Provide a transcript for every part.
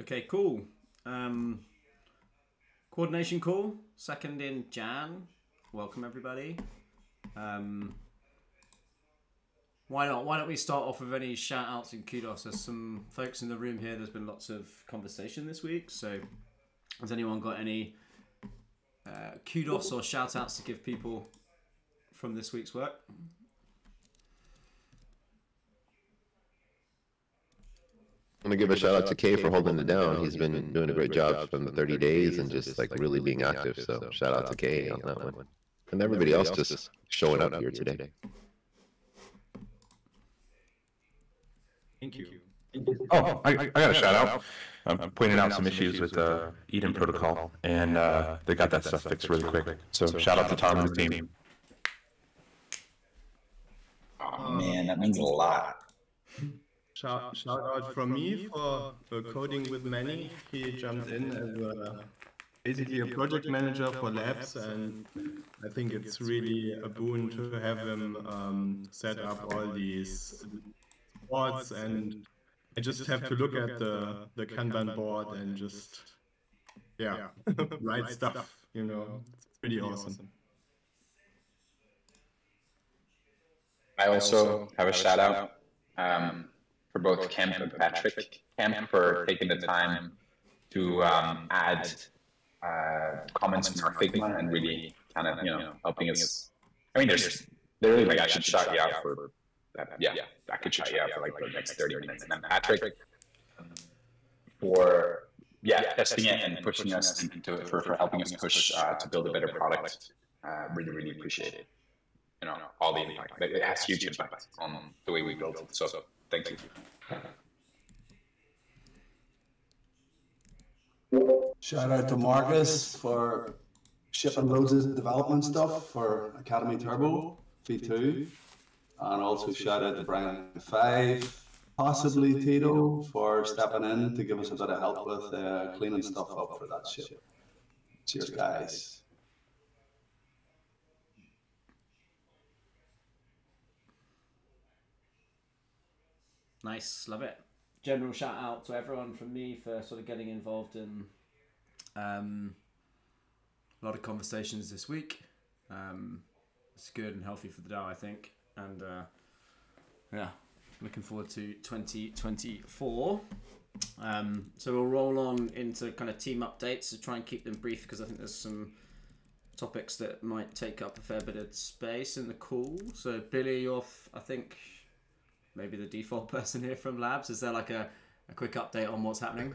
Okay, cool. Coordination call, second in Jan. Welcome everybody. Why don't we start off with any shout outs and kudos? There's some folks in the room here. There's been lots of conversation this week. So has anyone got any kudos or shout outs to give people from this week's work? I'm going to give a shout out to Kay for holding it down. He's been doing a great job from the 30 days and just like really being active. So shout out to Kay on that one. And everybody else just showing up here today. Thank you. Oh, I got a shout out. I'm pointing out some issues with the Eden protocol, and they got that stuff fixed really quick. So shout out to Tom and the team. Oh man, that means a lot. Shout out from me for Coding with Manny. He jumped in as basically a project manager for labs, and I think it's really a boon to have him set up all these boards, and I just have to look at the Kanban board and just, yeah, write stuff, you know. It's pretty awesome. I also have a shout out for both Kemp and Patrick. Kemp for taking the time to add comments in our Figma and really kind of, you know, helping us. I mean, they're really like, I should shout you out for that. Yeah, I could shout you out for like the next 30 minutes. And then Patrick for, yeah, testing it and pushing us into it, for helping us push to build a better product. Really, really appreciate it. You know, all the impact. It has huge impact on the way we build it. So thank you. Shout out to Marcus for shipping loads of development stuff for Academy Turbo V2. And also shout out to Brian 5, possibly Tito, for stepping in to give us a bit of help with cleaning stuff up for that ship. Cheers, guys. Nice, love it. General shout out to everyone from me for sort of getting involved in a lot of conversations this week. It's good and healthy for the DAO, I think. And yeah, looking forward to 2024. So we'll roll on into kind of team updates to try and keep them brief, because I think there's some topics that might take up a fair bit of space in the call. So Billy, you're, I think, maybe the default person here from Labs. Is there like a quick update on what's happening?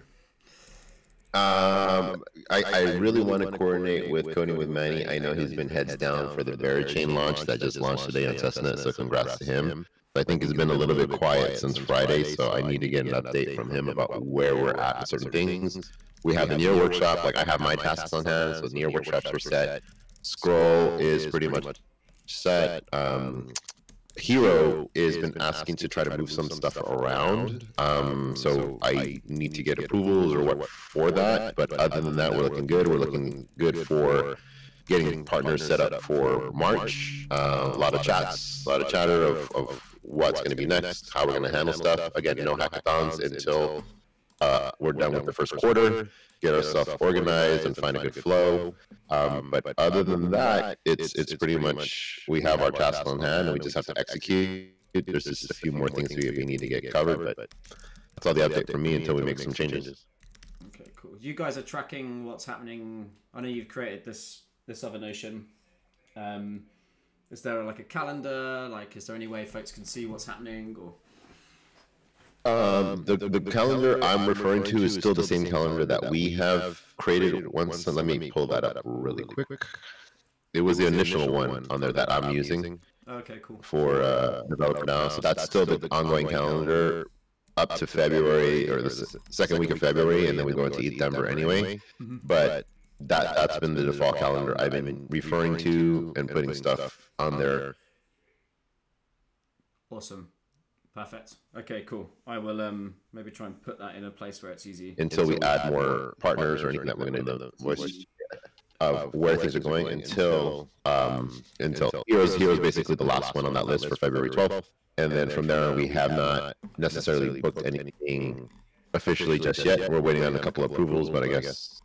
I really want to coordinate with Coding with Manny. I know he's been heads down for the VeraChain launch that just launched today on Testnet, so congrats to him. But I think it's been a little bit quiet since Friday, so I need to get an update from him about where we're at with certain things. We have the Near workshop, like I have my tasks on hand, so the Near workshops are set. Scroll is pretty much set. Hero has been asking to try to move some stuff around, so I need to get approvals or what for that, but other than that, we're looking good. We're looking good for getting partners set up for March. A lot of chats, a lot of chatter of what's going to be next, how we're going to handle stuff. Again, no hackathons until we're done with the first quarter, get ourselves organized and find a good flow. But other than that, it's pretty much, we have our task on hand and we just have to execute. There's just a few more things we need to get covered, but that's all the update from me until we make some changes. Okay, cool. You guys are tracking what's happening. I know you've created this other Notion. Is there like a calendar? Like, is there any way folks can see what's happening, or? The calendar I'm referring to is still the same calendar that we have created once. And let me pull that up really quick. It was the initial one on there that I'm using. Okay, cool. For Developer DAO. So that's still the ongoing calendar up to February, or the second week of February, and then we go into ETH Denver anyway. But that's been the default calendar I've been referring to and putting stuff on there. Awesome. Perfect. Okay, cool. I will maybe try and put that in a place where it's easy. Until we add more partners or anything that we're going to know of where things are going until Heroes basically the last one on that list for February 12th. And then from there, we have not necessarily booked anything officially just yet. We're waiting on a couple of approvals, but I guess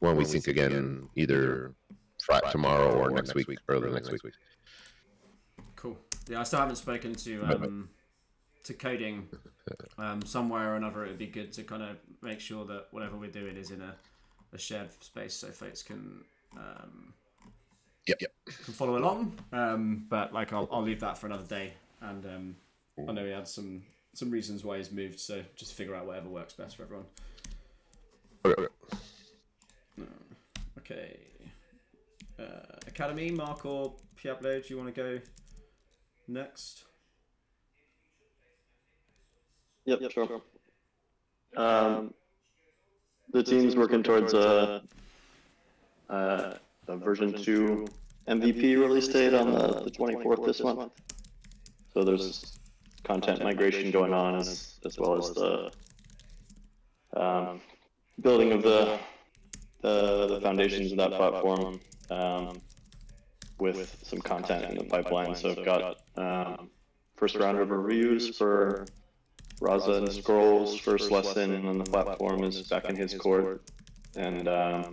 when we sync again, either tomorrow or next week, early next week. Cool. Yeah, I still haven't spoken to coding. Somewhere or another, it would be good to kind of make sure that whatever we're doing is in a shared space, so folks can follow along. But like, I'll leave that for another day. And I know he had some reasons why he's moved, so just figure out whatever works best for everyone. Okay. Academy, Mark or Pablo, do you want to go next? Yep, sure. The team's working towards a version 2 MVP release date on the 24th this month. So there's content migration going on as well as the building of the foundations of that platform with some content in the pipeline. So I've got first round of reviews for Raza and Scroll's first lesson, and then the platform is back in his court. And I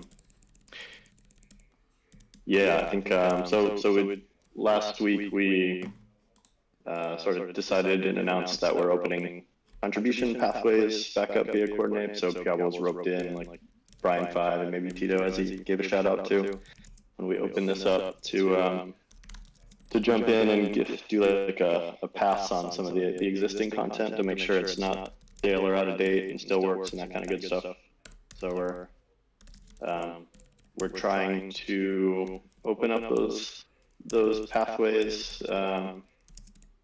think last week we sort of decided and announced that we're opening contribution pathways back up via Coordinate. So Gabble's roped in, like Brian 5 and maybe Tito, as he gave a shout out to. And we opened this up to jump in and do like a pass on some of the existing content to make sure it's not stale or out of date and still works and that kind of good stuff. So we're trying to open up those pathways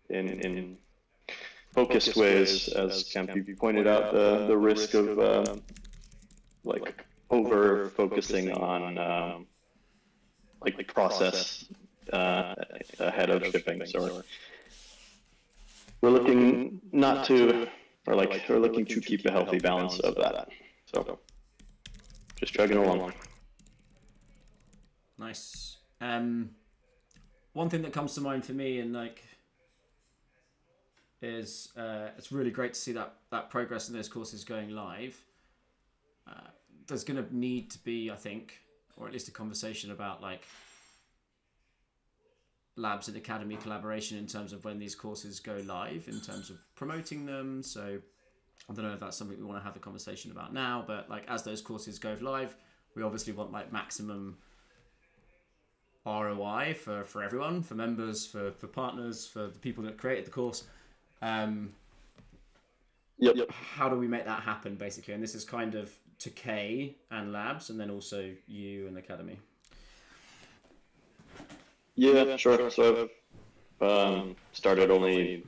in focused ways, as Campy pointed out, the risk of like over focusing on like the process ahead of shipping. So we're looking not to, or like we're looking to keep a healthy balance of that. So just chugging along. Nice. One thing that comes to mind for me and like is it's really great to see that progress in those courses going live. There's going to need to be, I think, or at least a conversation about like labs and academy collaboration in terms of when these courses go live, in terms of promoting them. So I don't know if that's something we want to have a conversation about now, but like as those courses go live, we obviously want like maximum ROI for everyone, for members, for partners, for the people that created the course. How do we make that happen, basically? And this is kind of to K and labs, and then also you and academy. Yeah, sure. So I've started only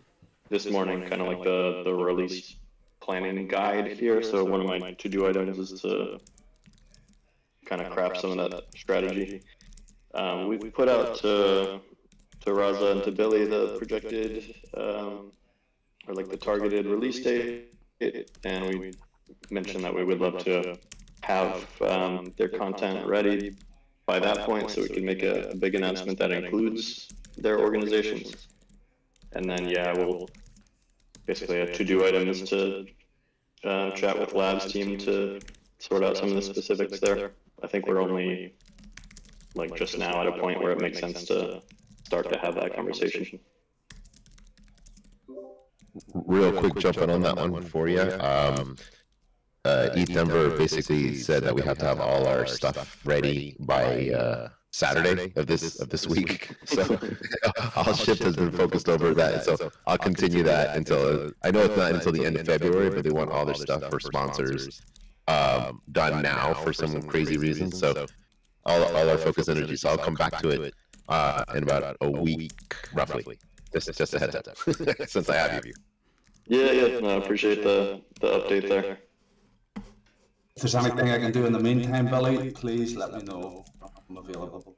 this morning, kind of like the release planning guide here. So one of my to-do items is to kind of craft some of that strategy. We put out to Raza and to Billy the projected or like the targeted release date, and we mentioned that we would love to have their content ready by that point, so we can make a big announcement that includes their organizations. And then, we'll basically a to-do item is to chat with Labs team to sort out some of the specifics there. I think we're only like just now at a point where it makes sense to start to have that conversation. Real quick, jumping on that one for you. ETH Denver basically said that we have to have all our stuff ready by Saturday of this week. So all shift has been focused over that. So I'll continue that until I know it's not until the end of February, but they want all their stuff for sponsors done now for some crazy reason. So all our focus energy. So I'll come back to it in about a week roughly. Just a heads up since I have you. Yeah. No, I appreciate the update there. If there's anything I can do in the meantime, Billy, please let me know. I'm available.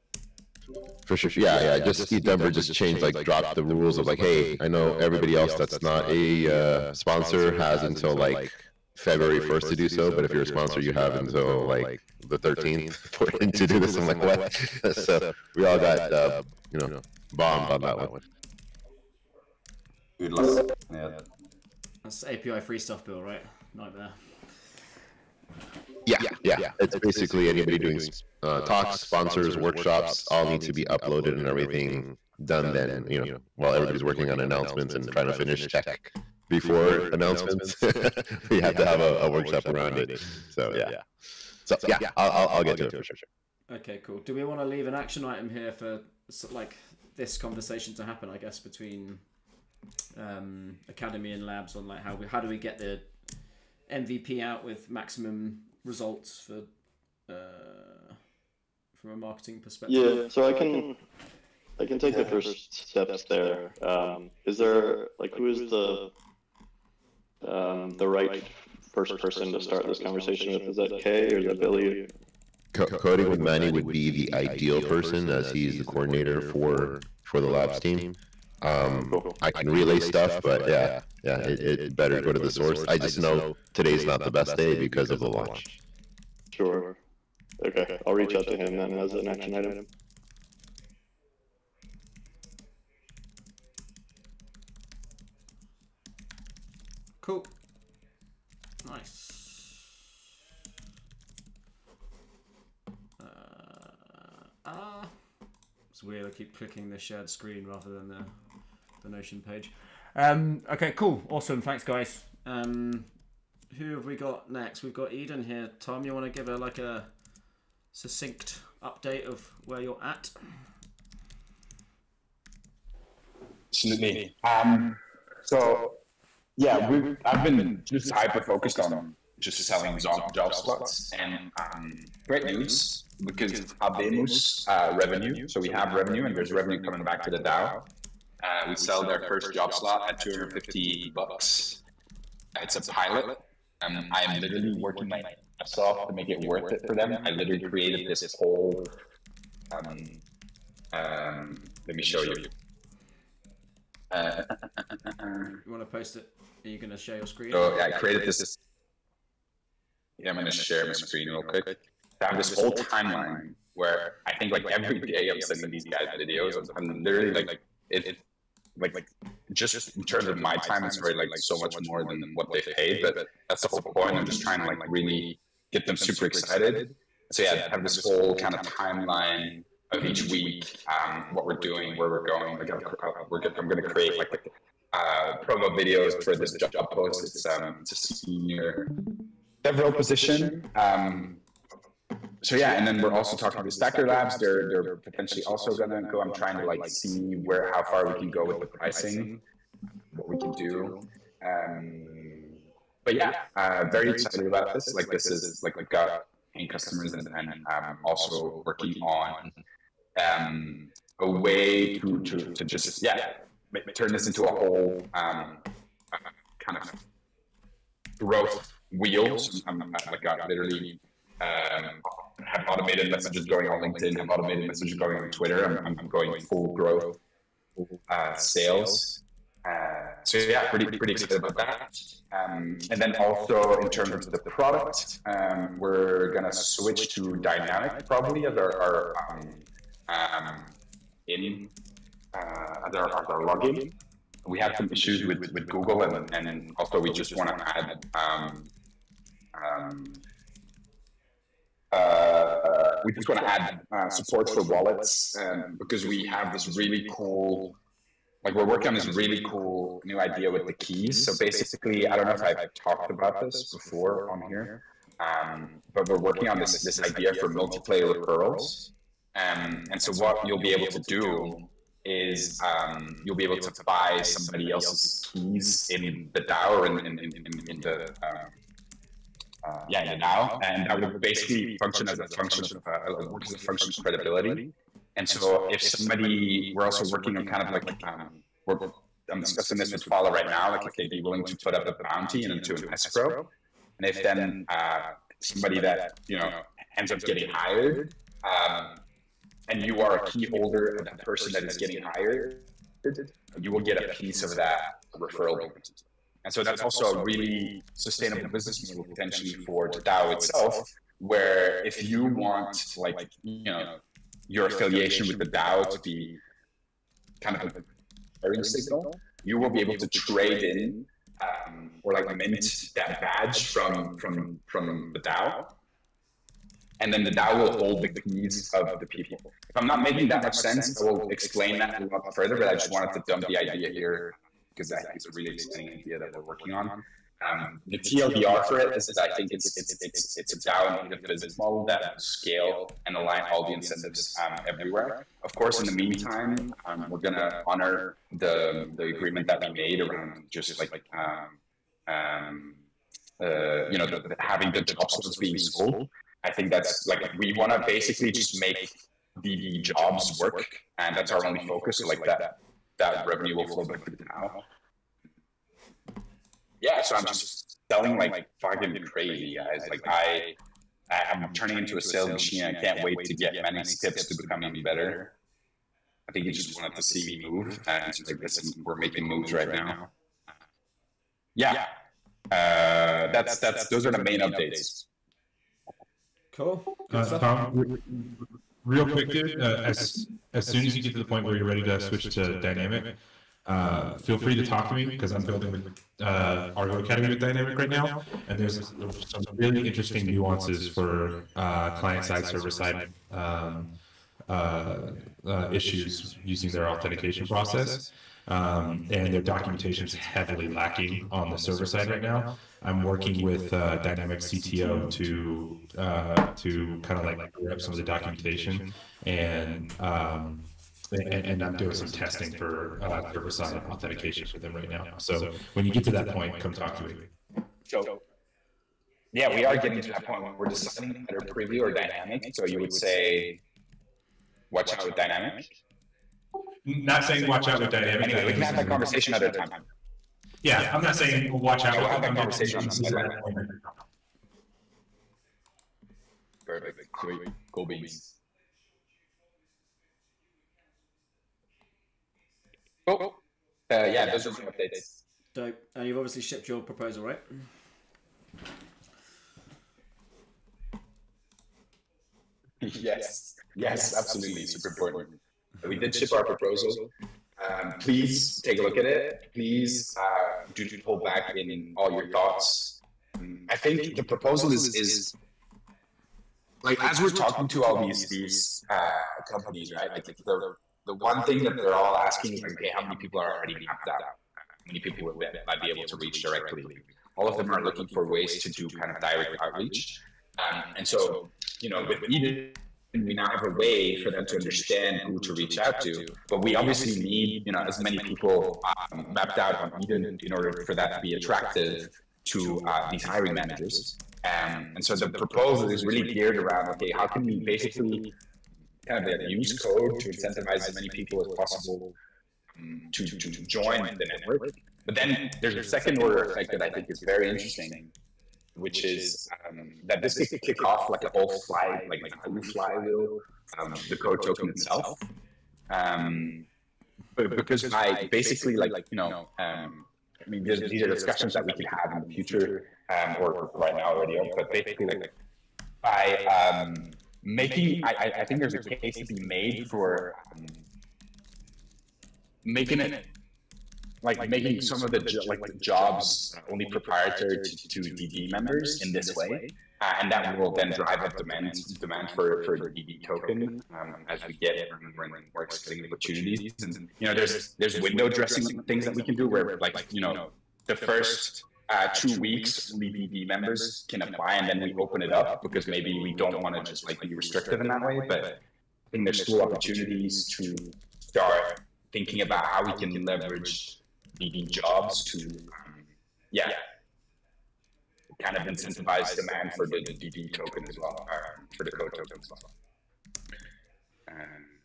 For sure. Yeah. Just ETH Denver just changed, like dropped the rules of like, hey, I know everybody else that's not a sponsor has until like February 1st to do so, but if you're a sponsor, you have until like the 13th to do this. I'm like, what? So we all got bombed on that one. Good luck. Yeah. That's API free stuff, Bill, right? Nightmare. Yeah. It's basically anybody doing talks, sponsors, workshops all need to be uploaded and everything done then, you know, while everybody's working on announcements and trying to finish tech before announcements. We have to have a workshop around it. So, yeah. So, yeah, I'll get to it for sure. Okay, cool. Do we want to leave an action item here for like this conversation to happen, I guess, between Academy and Labs on like how do we get the MVP out with maximum results for from a marketing perspective? Yeah, so I can take the first steps there. Is there like who is the right first person to start this conversation with? Is that Kay or is that Billy? Coding with Manny would be the ideal person, as he's the coordinator for the labs team. I can relay stuff, but yeah, it better go to the source. I just know today's not the best day because of the launch. Sure. Okay, I'll reach out to him then as an action item. Cool. Nice. It's weird, I keep clicking the shared screen rather than the Notion page. Okay, cool, awesome, thanks guys. Who have we got next? We've got Eden here. Tom, you want to give her like a succinct update of where you're at? Absolutely. I've been just hyper-focused on just selling job spots, and great news, because Habemos revenue, so we have revenue and there's revenue coming back to the DAO. We sell their first job slot at $250. It's a pilot, and I am literally working my ass off to make it worth it for them. I literally created this whole, let me show you. You want to post it? Are you going to share your screen? So, yeah, I created this. Yeah, I'm going to share my screen real quick. I have this whole timeline where I think like every day I'm sending these guys videos. I'm literally like just in terms of my time, it's very like so much more than what they paid. But that's the whole point. I'm just trying to like really get them super excited. So yeah, I have this whole kind of timeline of each week, what we're doing, where we're going. Like I'm going to create like promo videos for this job post. It's a senior DevRel position. So yeah, and then we're also talking to Stacker Labs. They're potentially also gonna go. I'm trying to like see how far we can go with the pricing, what we can do. But yeah, very excited about this. Like this is like we've got paying customers, and also working on a way to just turn this into a whole kind of growth wheel. So I literally have automated messages going on LinkedIn, have automated messages going on Twitter. I'm going full growth, sales. So yeah, pretty excited about that. And then also in terms of the product, we're gonna switch to Dynamic probably as our login. We had some issues with Google, and also we just want to add. We just want to add support for wallets, because we have this really cool, we're working on this really cool new idea with the keys. So basically, I don't know if I've talked about this before on here, but we're working on this idea for multiplayer referrals. And so what you'll be able to do is you'll be able to buy somebody else's keys in the DAO or in the... and that would basically function as a function of credibility. And so if somebody, we're also working on kind of I'm discussing this with Fala right now, like they'd be willing to put up a bounty and into an escrow. And if then somebody that, ends up getting hired, and you are a key holder of that person that is getting hired, you will get a piece of that referral bounty. And so that's also a really sustainable business model potentially for the DAO itself, where if you want your affiliation with the DAO to be kind of a signal, you will be able to trade in or like mint that badge from the DAO, and then the DAO will hold the keys of the people. If I'm not making that much sense, I will explain that a lot further, but I just wanted to dump the idea here because I think it's a really exciting idea that we're working on. The TLDR for it is that I think it's a DAO and a business model that will scale and align all the incentives everywhere. Of course, in the meantime, we're going to honor the agreement that we made around just like you know, having the jobs being sold. I think that's like we want to basically just make the jobs work, and that's our only focus. So like that revenue will flow back to the DAO. Yeah, so I'm just selling like fucking crazy, guys. Like I'm turning into a sales machine. I can't wait to get many tips to become even better. I think you just wanted to see me move, and like this, we're making moves right now. Yeah, those are the main updates. Cool. Tom, real quick, dude. As soon as you get to the point where you're ready to switch to Dynamic, feel free to talk to me because I'm building the Argo Academy with Dynamic right now, and there's some really interesting nuances for client-side, server-side issues using their authentication process, and their documentation is heavily lacking on the server side right now. I'm working with Dynamic CTO to kind of like grab some of the documentation, and I'm doing some testing for server-side authentication for them right now. So when you get to that point, come talk to me. So, yeah, we are getting to that point when we're deciding whether preview or dynamic. So you would say, watch out with dynamic? Not saying watch out with dynamic. Anyway, we can have that conversation at a time. Yeah, I'm not saying watch out. We'll have that conversation at that point. Perfect. Sweet. Go beans. Oh, yeah, those are some updates. Dope. And you've obviously shipped your proposal, right? Yes, absolutely. Super important. We did ship our proposal. Please take a look at it. Please do hold back in all your thoughts. I think the proposal is like as we're talking to all these companies, right? Like the one thing that they're all asking is, okay, how many people are already mapped out? How many people might be able to reach directly? All of them are looking for ways to do kind of direct outreach. And so, you know, with Eden, we now have a way for them to understand who to reach out to, but we obviously need, you know, as many people mapped out on Eden in order for that to be attractive to these hiring managers. And so the proposal is really geared around, okay, how can we basically kind of use code to incentivize as many people as possible to join the network. But then there's a second order effect that I think is very interesting, which is that this could kick off like a whole flywheel, the code token itself. But because I basically like, you know, I mean, these are discussions that we could have in the future or right now already, but basically like by, I think there's a case to be made for making it like making some of the jobs only proprietary to DD members in this way, and that will then drive up demand for the DD token as we get more exciting opportunities. And you know, there's window dressing things that we can do where like you know the first 2 weeks, only DD members can apply, and then we open it up because maybe we don't want to just like be restrictive in that way. But I think there's still opportunities to start thinking about how we can leverage DD jobs to, kind of incentivize demand for the DD token as well, for the code token as well.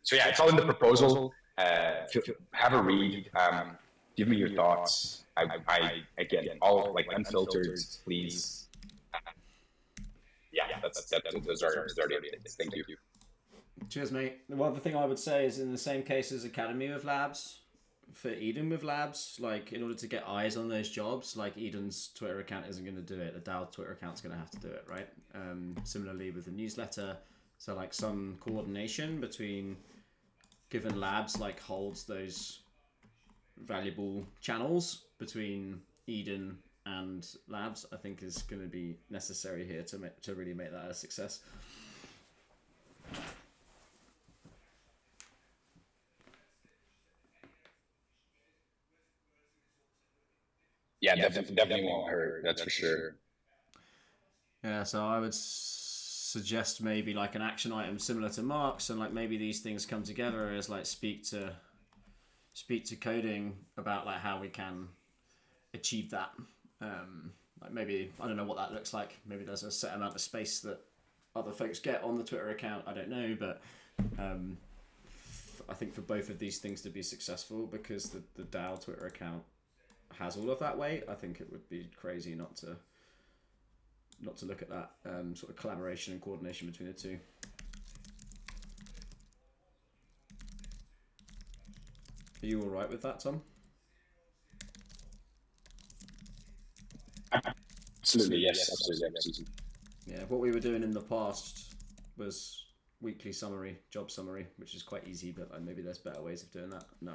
So yeah, it's all in the proposal. Have a read. Give me your thoughts. I again, all like unfiltered, please. Yeah, those are updates. Thank you. Cheers, mate. Well, the other thing I would say is in the same case as Academy with Labs, for Eden with Labs, like in order to get eyes on those jobs, like Eden's Twitter account isn't going to do it. The DAO Twitter account's going to have to do it, right? Similarly with the newsletter, so like some coordination between given Labs like holds those valuable channels between Eden and Labs, I think is going to be necessary here to really make that a success. Yeah, definitely won't hurt, that's for sure. Yeah, so I would suggest maybe like an action item similar to Mark's, and like maybe these things come together as like speak to coding about like how we can achieve that. Like maybe, I don't know what that looks like. Maybe there's a set amount of space that other folks get on the Twitter account. I don't know, but I think for both of these things to be successful, because the DAO Twitter account has all of that weight, I think it would be crazy not to look at that sort of collaboration and coordination between the two. Are you all right with that, Tom? Absolutely, yes. Absolutely. Yeah, what we were doing in the past was weekly summary, job summary, which is quite easy, but like maybe there's better ways of doing that. No.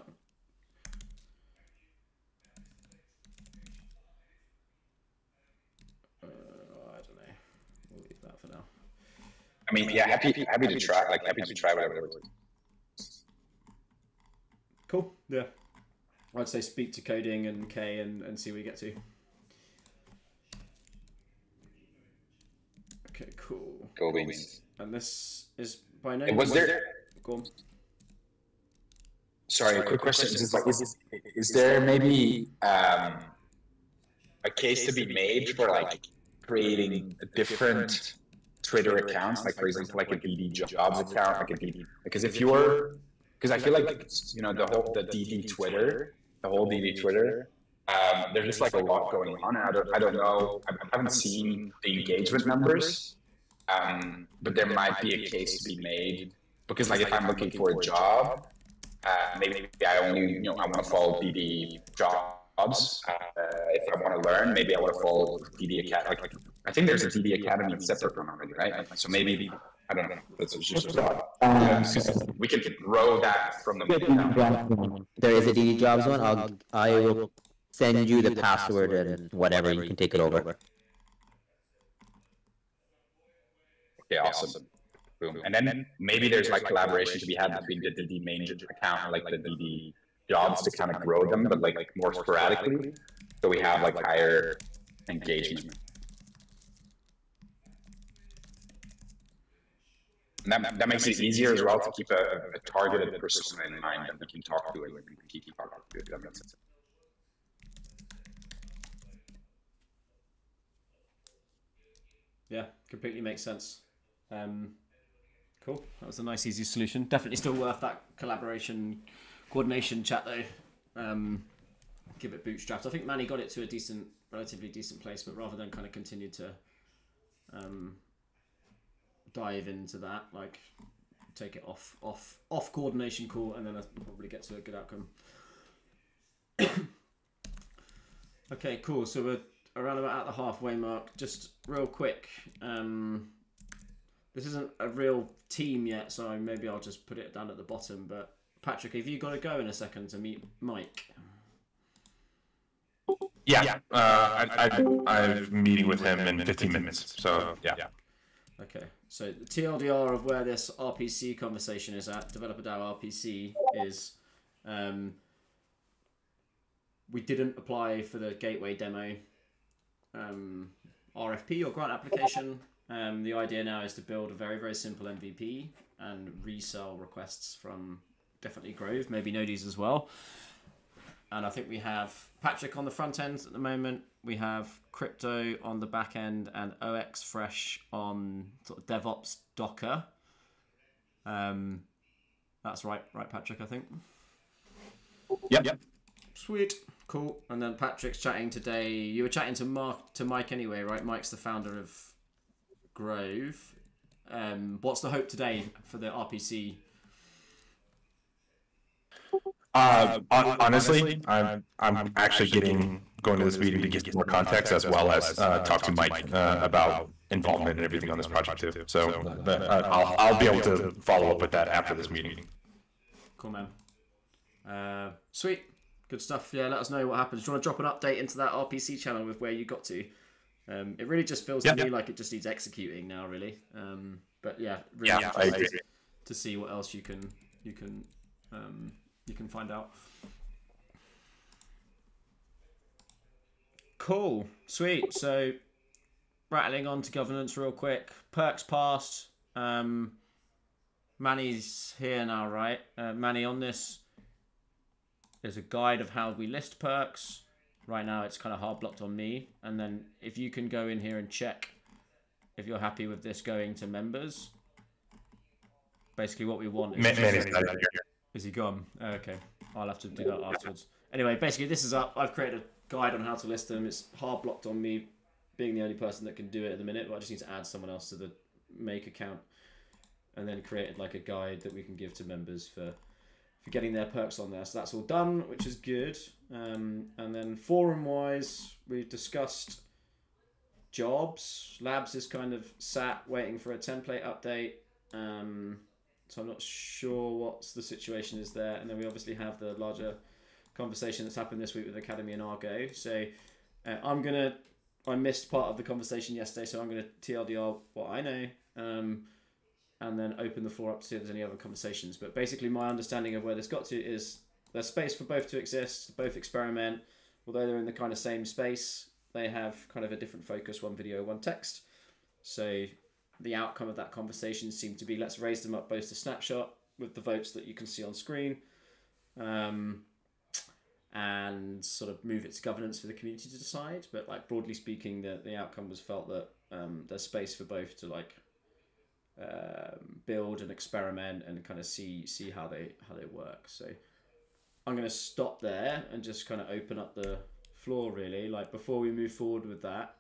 I don't know. We'll leave that for now. I mean, yeah, happy to try. Like, happy to try whatever. Cool. Yeah, I'd say speak to coding and K and see where we get to. Okay, cool. Cool beans. And this is by no. Go on. Sorry, a quick question. Is there maybe a case to be made for like creating a different Twitter accounts, like for example, like a DD jobs account, like a DD? Because if you're, because I feel like, you know, the whole DD Twitter. There's just like a lot going on. I don't know. I haven't seen the engagement numbers, but there might be a case to be made, because like if I'm looking for a job, maybe I only, you know, I want to follow DD jobs. If I want to learn, maybe I want to follow DD Academy. Like, I think there's a DD Academy separate from already, right? So maybe, I don't know. That's just a thought. We can grow that from the. There is a DD jobs one. I will send you the password and whatever, you can take it over. Okay, awesome. Boom. And then maybe there's like collaboration to be had between the DD main account and like the DD jobs to kind of grow them, but like more sporadically, so we have like higher engagement. And that makes it easier as well to keep a targeted persona in mind that we can talk to and keep talking to it. That makes sense. Yeah, completely makes sense. Cool. That was a nice, easy solution. Definitely still worth that collaboration, coordination chat though. Give it bootstrapped. I think Manny got it to a decent, relatively decent place, but rather than kind of continue to dive into that, like take it off coordination call, and then I'll probably get to a good outcome. Okay, cool. So we're around about at the halfway mark. Just real quick, this isn't a real team yet, so maybe I'll just put it down at the bottom, but Patrick, have you got to go in a second to meet Mike? Yeah. I'm meeting with him in 15 minutes, so yeah. Okay, so the TLDR of where this RPC conversation is at, Developer DAO RPC, is we didn't apply for the gateway demo RFP or grant application. The idea now is to build a very, very simple MVP and resell requests from definitely Grove, maybe Nodies as well. And I think we have Patrick on the front end at the moment. We have Crypto on the back end and OX Fresh on sort of DevOps Docker. That's right, Patrick, I think. Yep. Sweet. Cool. And then Patrick's chatting today. You were chatting to Mike anyway, right? Mike's the founder of Grove. What's the hope today for the RPC? Honestly, I'm actually going to this meeting to get more context, as well as talk to Mike about involvement and everything on this project too. So I'll be able to follow up with that after this meeting. Cool, man. Sweet. Good stuff. Yeah, let us know what happens. Do you want to drop an update into that RPC channel with where you got to? It really just feels to me like it just needs executing now, really. But yeah, really interesting to see what else you can find out. Cool, sweet. So rattling on to governance real quick. Perks passed. Manny's here now, right? Manny, on this, there's a guide of how we list perks. Right now, it's kind of hard blocked on me. And then if you can go in here and check if you're happy with this going to members. Basically, what we want is he gone? Oh, okay, I'll have to do that afterwards. Anyway, basically, this is up. I've created a guide on how to list them. It's hard blocked on me being the only person that can do it at the minute, but I just need to add someone else to the make account and then created like a guide that we can give to members for getting their perks on there. So that's all done, which is good. And then forum-wise, we've discussed jobs. Labs is kind of sat waiting for a template update. So I'm not sure what the situation is there. And then we obviously have the larger conversation that's happened this week with Academy and Argo. So I missed part of the conversation yesterday, so I'm going to TLDR what I know, and then open the floor up to see if there's any other conversations. But basically my understanding of where this got to is there's space for both to exist, both experiment. Although they're in the kind of same space, they have kind of a different focus, one video, one text. So the outcome of that conversation seemed to be, let's raise them up both to snapshot with the votes that you can see on screen, and sort of move its governance for the community to decide. But like broadly speaking, the outcome was felt that there's space for both to like build and experiment and kind of see how they work. So I'm going to stop there and just kind of open up the floor really. Like before we move forward with that,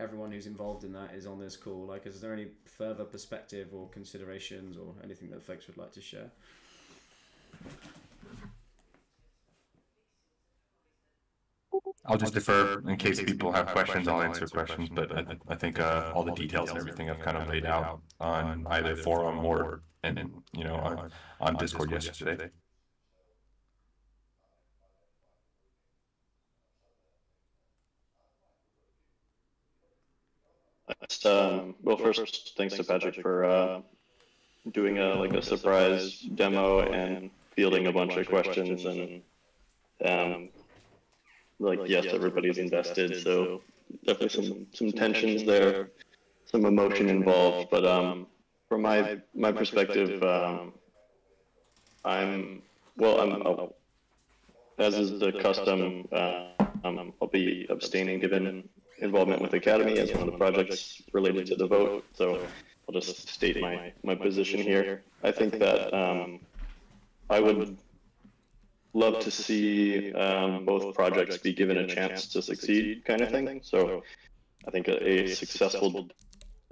everyone who's involved in that is on this call. Like, is there any further perspective or considerations or anything that folks would like to share? I'll just defer in case people have questions. I'll answer questions, but I think all the details and everything I've kind of laid out on either forum or and you know on Discord yesterday. Well, first, thanks to Patrick for doing a surprise demo and fielding a bunch of questions and. Yes, everybody's invested, so definitely some tensions there, some emotion involved. But from my perspective, as is the custom, I'll be abstaining given involvement with Academy as one of the projects related to the vote. So I'll just state my position here. I think that I would love to see both projects be given a chance to succeed kind of thing. So I think a successful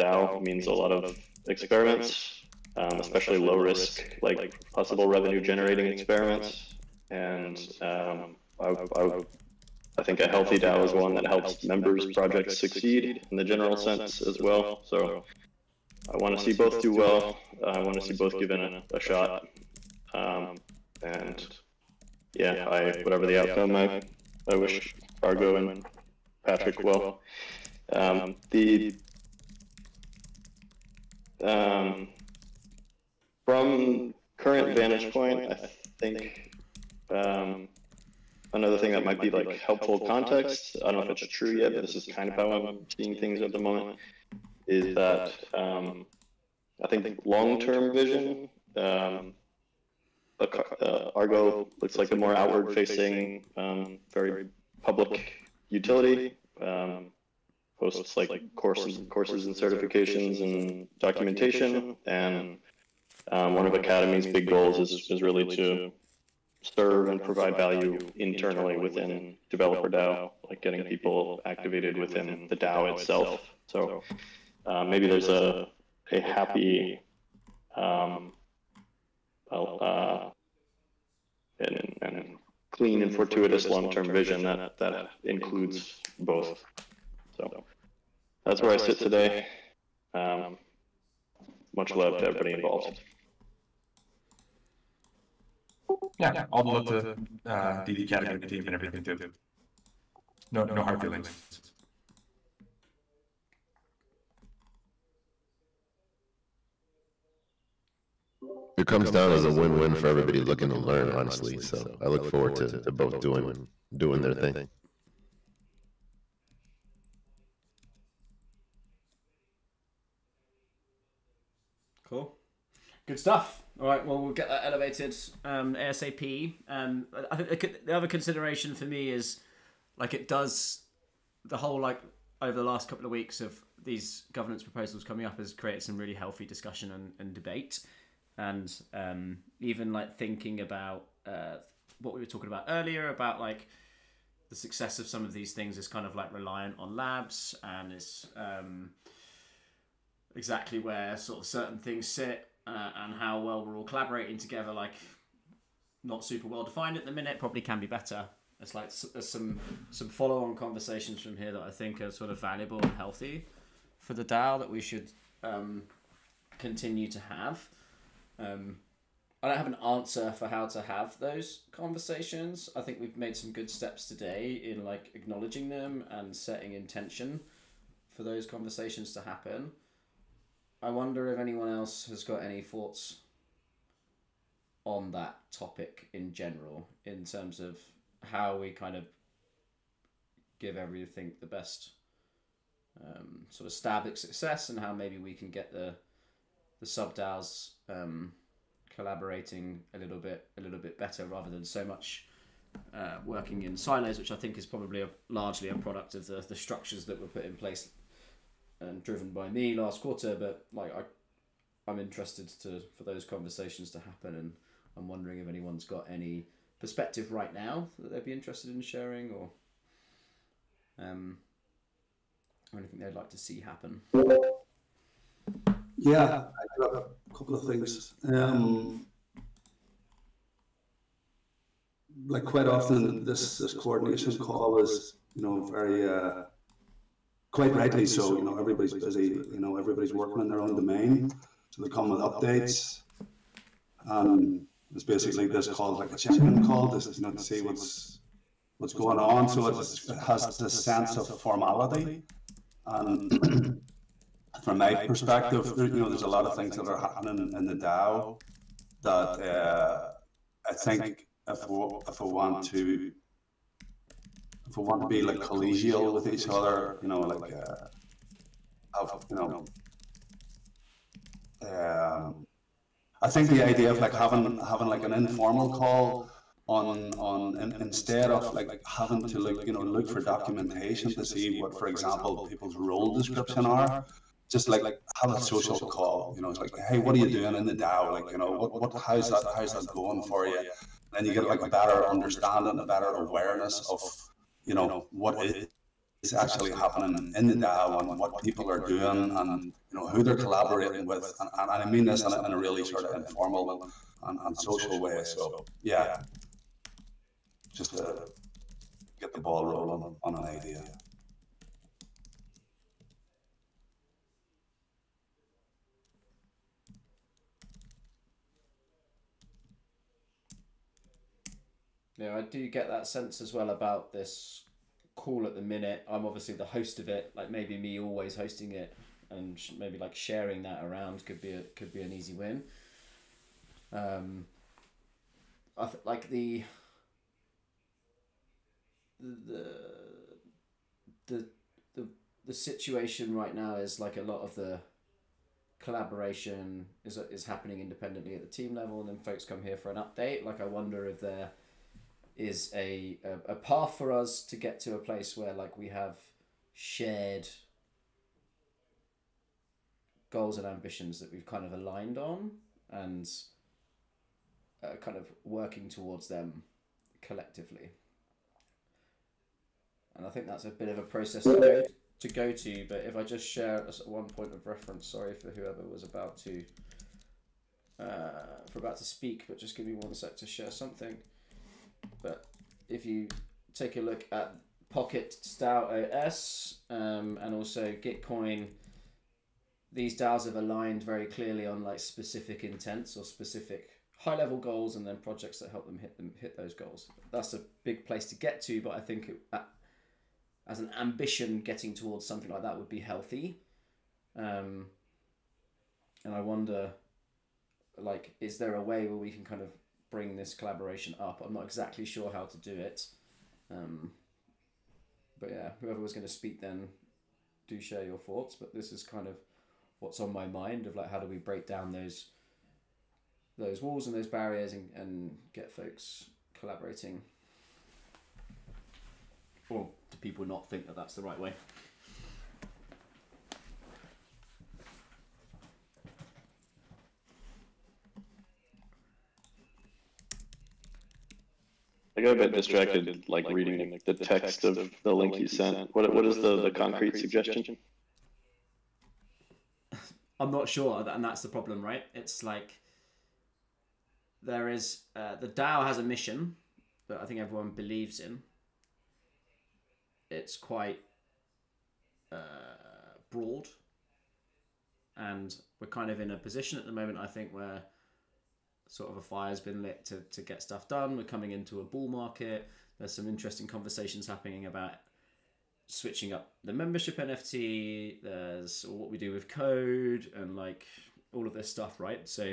DAO means a lot of experiments, especially low risk, like possible revenue generating experiments. And I think a healthy DAO is one that helps members' projects succeed in the general sense as well. So I want to see both do well. I want to see both given a shot. And yeah, whatever the outcome, I wish Argo and Patrick well. From current vantage point, I think another thing that might be like helpful context, I don't know if it's true yet, but this is kind of how I'm seeing things at the moment, is that I think long-term vision, Argo looks like a more outward-facing, very public utility. Posts like courses and certifications and documentation. And one of Academy's big goals is really to serve and provide value internally within Developer DAO, like getting people activated within the DAO itself. So maybe there's a happy. And clean and fortuitous long-term vision that includes both. So that's where I sit today. Much love to everybody involved. Yeah, all love to the Academy team and everything too. No hard feelings. It comes down as a win-win for everybody looking to learn, honestly. So I look forward to both doing their thing. Cool. Good stuff. All right, well, we'll get that elevated ASAP. I think the other consideration for me is, like, it does, the whole, like, over the last couple of weeks of these governance proposals coming up has created some really healthy discussion and debate. And even, like, thinking about what we were talking about earlier about, like, the success of some of these things is kind of, like, reliant on labs and is exactly where sort of certain things sit. And how well we're all collaborating together, like, not super well defined at the minute, probably can be better. It's like there's some follow-on conversations from here that I think are sort of valuable and healthy for the DAO that we should continue to have. I don't have an answer for how to have those conversations. I think we've made some good steps today in, like, acknowledging them and setting intention for those conversations to happen. I wonder if anyone else has got any thoughts on that topic in general, in terms of how we kind of give everything the best sort of stab at success, and how maybe we can get the sub-DAOs collaborating a little bit better, rather than so much working in silos, which I think is probably largely a product of the structures that were put in place and driven by me last quarter. But, like, I'm interested for those conversations to happen, and I'm wondering if anyone's got any perspective right now that they'd be interested in sharing, or anything they'd like to see happen. Yeah, I got a couple of things. Like, quite often this coordination call is, you know, very quite rightly so, you know, everybody's busy, you know, everybody's working in their own domain. So they come with updates. It's basically this call, like a check-in call, this is not to see what's going on. So it has this sense of formality. And from my perspective, you know, there's a lot of things that are happening in the DAO that I think if we want to be, like, collegial with each other, you know, like, I think the idea of, like, having like an informal call on instead of, like, having to look for documentation to see what, for example, people's role description are, just like have a social call, you know, it's like, hey, what are you doing in the DAO? Like, you know, how's that going for you? And you get, like, a better understanding, a better awareness of, you know, what is actually happening in the DAO and what people are doing, and, you know, who they're collaborating with. And I mean this in a really sort of informal and social way. So, yeah, just to get the ball rolling on an idea. Yeah, I do get that sense as well about this call at the minute. I'm obviously the host of it, like, maybe me always hosting it, and maybe, like, sharing that around could be an easy win. I think, like, the situation right now is, like, a lot of the collaboration is happening independently at the team level, and then folks come here for an update. Like, I wonder if they're is a path for us to get to a place where, like, we have shared goals and ambitions that we've kind of aligned on, and kind of working towards them collectively. And I think that's a bit of a process to go to, but if I just share one point of reference, sorry for whoever was about to speak, but just give me one sec to share something. But if you take a look at Pocket Style OS and also Gitcoin, these DAOs have aligned very clearly on, like, specific intents or specific high-level goals and then projects that help them hit those goals. That's a big place to get to, but I think as an ambition, getting towards something like that would be healthy. And I wonder, like, is there a way where we can kind of bring this collaboration up? I'm not exactly sure how to do it. But yeah, whoever was going to speak then, do share your thoughts. But this is kind of what's on my mind of, like, how do we break down those walls and those barriers and get folks collaborating? Or do people not think that that's the right way? I got a bit distracted, like reading the text of the link you sent. What is the concrete suggestion? I'm not sure, and that's the problem, right? It's like, there is, the DAO has a mission that I think everyone believes in. It's quite broad, and we're kind of in a position at the moment, I think, where sort of a fire's been lit to get stuff done. We're coming into a bull market. There's some interesting conversations happening about switching up the membership NFT. There's what we do with code and like all of this stuff, right? So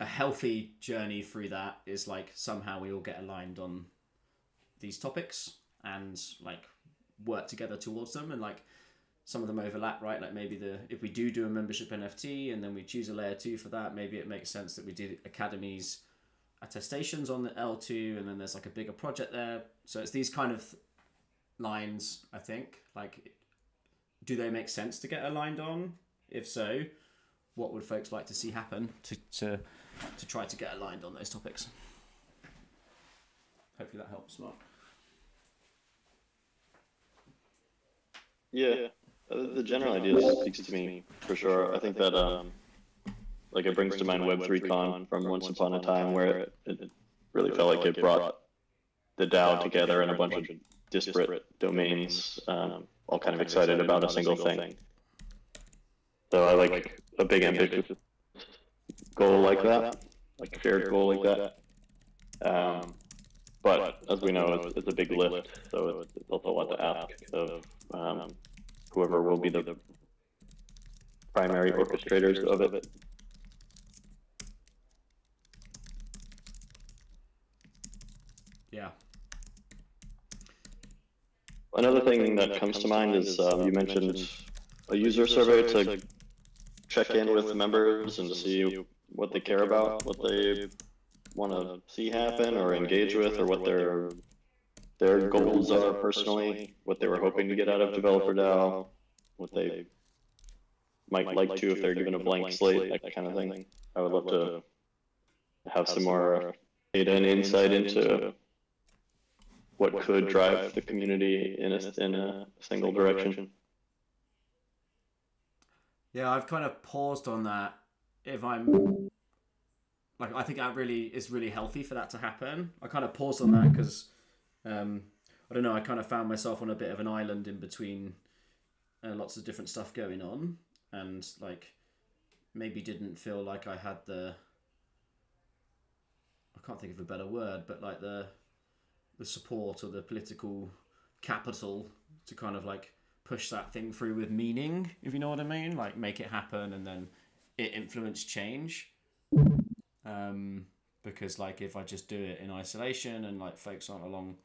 a healthy journey through that is like somehow we all get aligned on these topics and like work together towards them, and like some of them overlap, right? Like maybe if we do a membership NFT and then we choose a layer 2 for that, maybe it makes sense that we do academies attestations on the L2, and then there's like a bigger project there. So it's these kind of lines, I think. Like, do they make sense to get aligned on? If so, what would folks like to see happen to try to get aligned on those topics? Hopefully that helps, Mark. Yeah, the general idea speaks to me for sure. I think that like it brings to mind Web3Con from Once Upon a Time, where it really felt like it brought the DAO together and a bunch of disparate domains, all kind of excited about a single thing. So I like a big ambitious goal like that, like a shared goal like that. But as we know, it's a big lift, so it's also a lot to ask of whoever will be the primary orchestrators of it. Yeah. Another thing that comes to mind is you mentioned a user survey to check in with members and to see what they care about, what they want to see happen or engage with, or what their goals are personally, what they were hoping to get out of Developer DAO, what they might like to if they're given a blank slate, that kind of thing. I would love to have some more data and insight into what could drive the community in a single direction. Yeah, I've kind of paused on that. If I'm like, I think that is really healthy for that to happen. I kind of paused on that because, I don't know, I kind of found myself on a bit of an island in between lots of different stuff going on, and like maybe didn't feel like I had I can't think of a better word, but like the support or the political capital to kind of like push that thing through with meaning, if you know what I mean, like make it happen and then it influence change. Because like if I just do it in isolation and like folks aren't along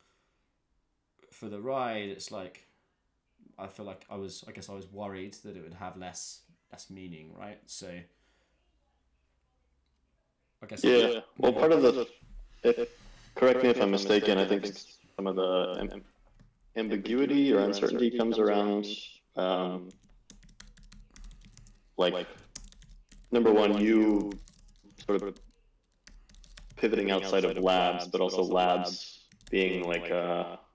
for the ride, it's like I feel like I guess I was worried that it would have less meaning, right? So I guess, yeah. Well, part of the, correct me if I'm mistaken, I think some of the ambiguity or uncertainty comes around like number one, you sort of pivoting outside of labs, but also labs being like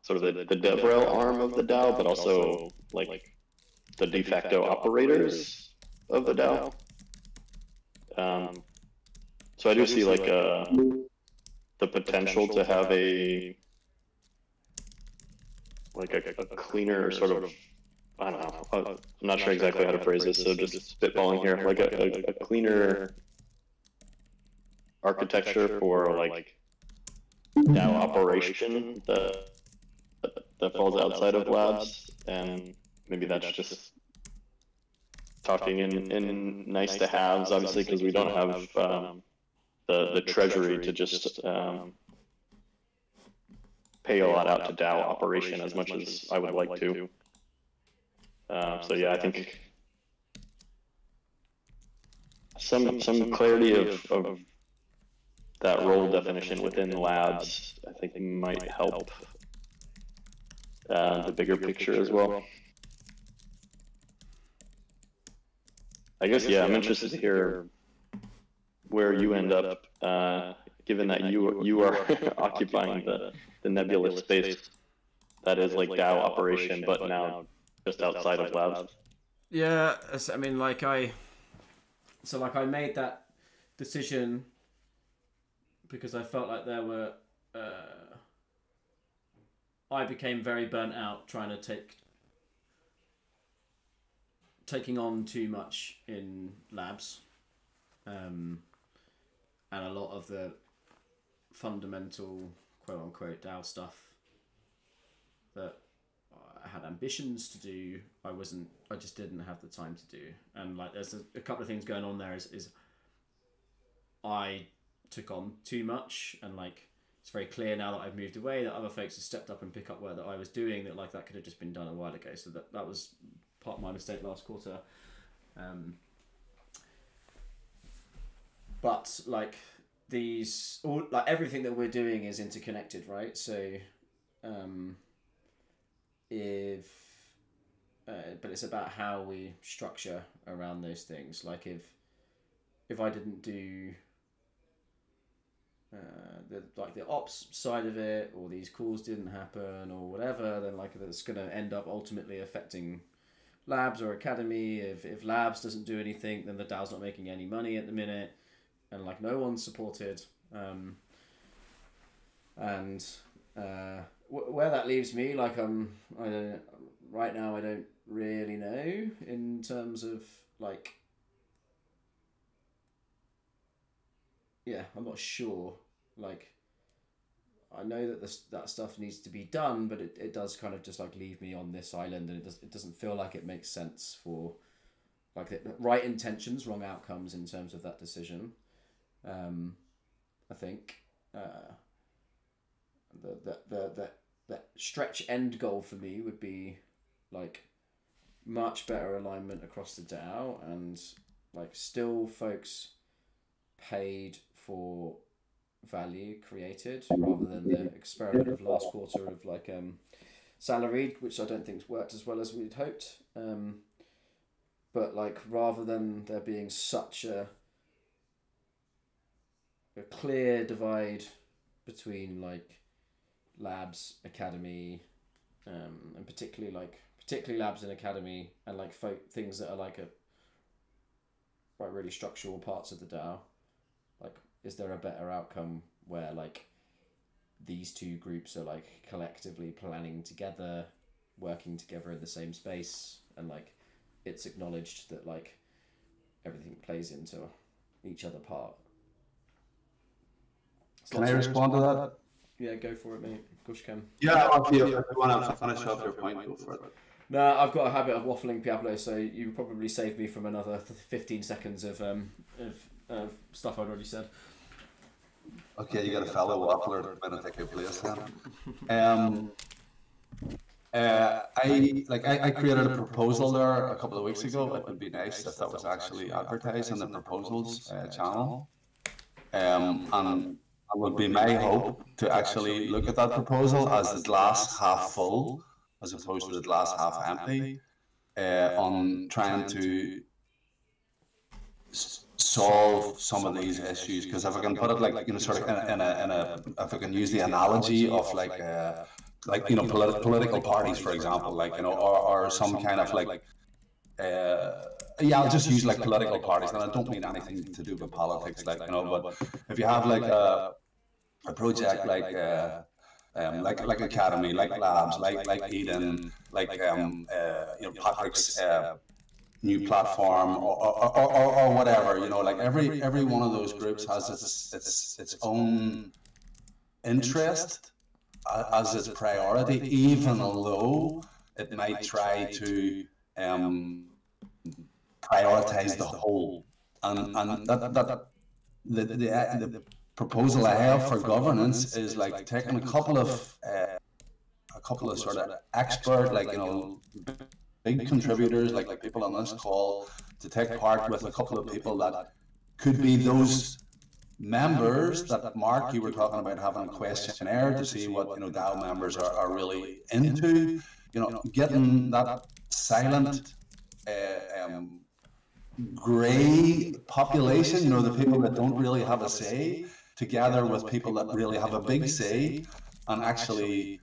sort of the DevRel arm of the DAO, but also like the de facto operators of the DAO. So I do see like the potential to have a cleaner sort of, I don't know, I'm not sure exactly how to phrase this, so just spitballing here, like a cleaner architecture for like DAO operation that falls outside of labs, and maybe that's just talking in nice to haves, obviously, because we don't have the treasury to just pay a lot out to DAO operation as much as I would like to. So yeah, I think some clarity of that role definition within labs, I think, might help the bigger picture as well. I guess, yeah, I'm interested to hear where you end up, given that you are occupying the nebulous space that is like DAO operation, but now just outside of labs. Yeah, I mean, I made that decision because I felt like there were, I became very burnt out trying to taking on too much in labs, and a lot of the fundamental quote unquote DAO stuff that I had ambitions to do, I just didn't have the time to do. And like, there's a couple of things going on there is I took on too much, and like, it's very clear now that I've moved away that other folks have stepped up and picked up work that I was doing that like that could have just been done a while ago. So that was part of my mistake last quarter. But like everything that we're doing is interconnected, right? So but it's about how we structure around those things. Like if I didn't do the ops side of it, or these calls didn't happen or whatever, then like that's going to end up ultimately affecting labs or academy. If labs doesn't do anything, then the DAO's not making any money at the minute, and like no one's supported. Where that leaves me, like right now I don't really know in terms of like, yeah, I'm not sure. Like, I know that that stuff needs to be done, but it does kind of just like leave me on this island, and it doesn't feel like it makes sense for like the right intentions, wrong outcomes in terms of that decision. I think the stretch end goal for me would be like much better alignment across the DAO, and like still folks paid for value created rather than the experiment of last quarter of like salaried, which I don't think's worked as well as we'd hoped, but like rather than there being such a clear divide between like labs, academy, and particularly labs and academy, and like things that are like really structural parts of the DAO. Like, is there a better outcome where like these two groups are like collectively planning together, working together in the same space, and like it's acknowledged that like everything plays into each other part? Can I respond to that? Yeah, go for it, mate. Of course you can. Yeah, I want to finish off your point. Go for it. No, I've got a habit of waffling, Pablo, so you probably saved me from another 15 seconds of stuff I'd already said. Okay, you got a fellow waffler better take your place then. I created a proposal there a couple of weeks ago. It would be nice if that was actually advertised in the proposals channel. And it would be my hope to actually look at that proposal as the glass half full, as opposed to the glass half empty, on trying to solve some of these issues. Because if I can put it like, you know, sort of in a if I can use the analogy of like you know, political parties, for example, like, you know, or some kind of like, yeah, I'll just use like political parties, and I don't mean anything to do with politics, like, you know, but if you have like a project like Academy, like Labs, like Eden, like you know, Patrick's new platform or whatever, you know, like every one of those groups has its own interest as its priority, even though it might try to prioritize the whole. And the proposal I have for governance is like taking a couple of sort of expert, like, you know, big contributors, like people on this call, to take part with a couple of people that could be those members that, Mark, you were talking about having a questionnaire to see what, you know, DAO members are really into, you know, getting that silent gray population, you know, the people that don't really have a say, together with people that really have a big say, and actually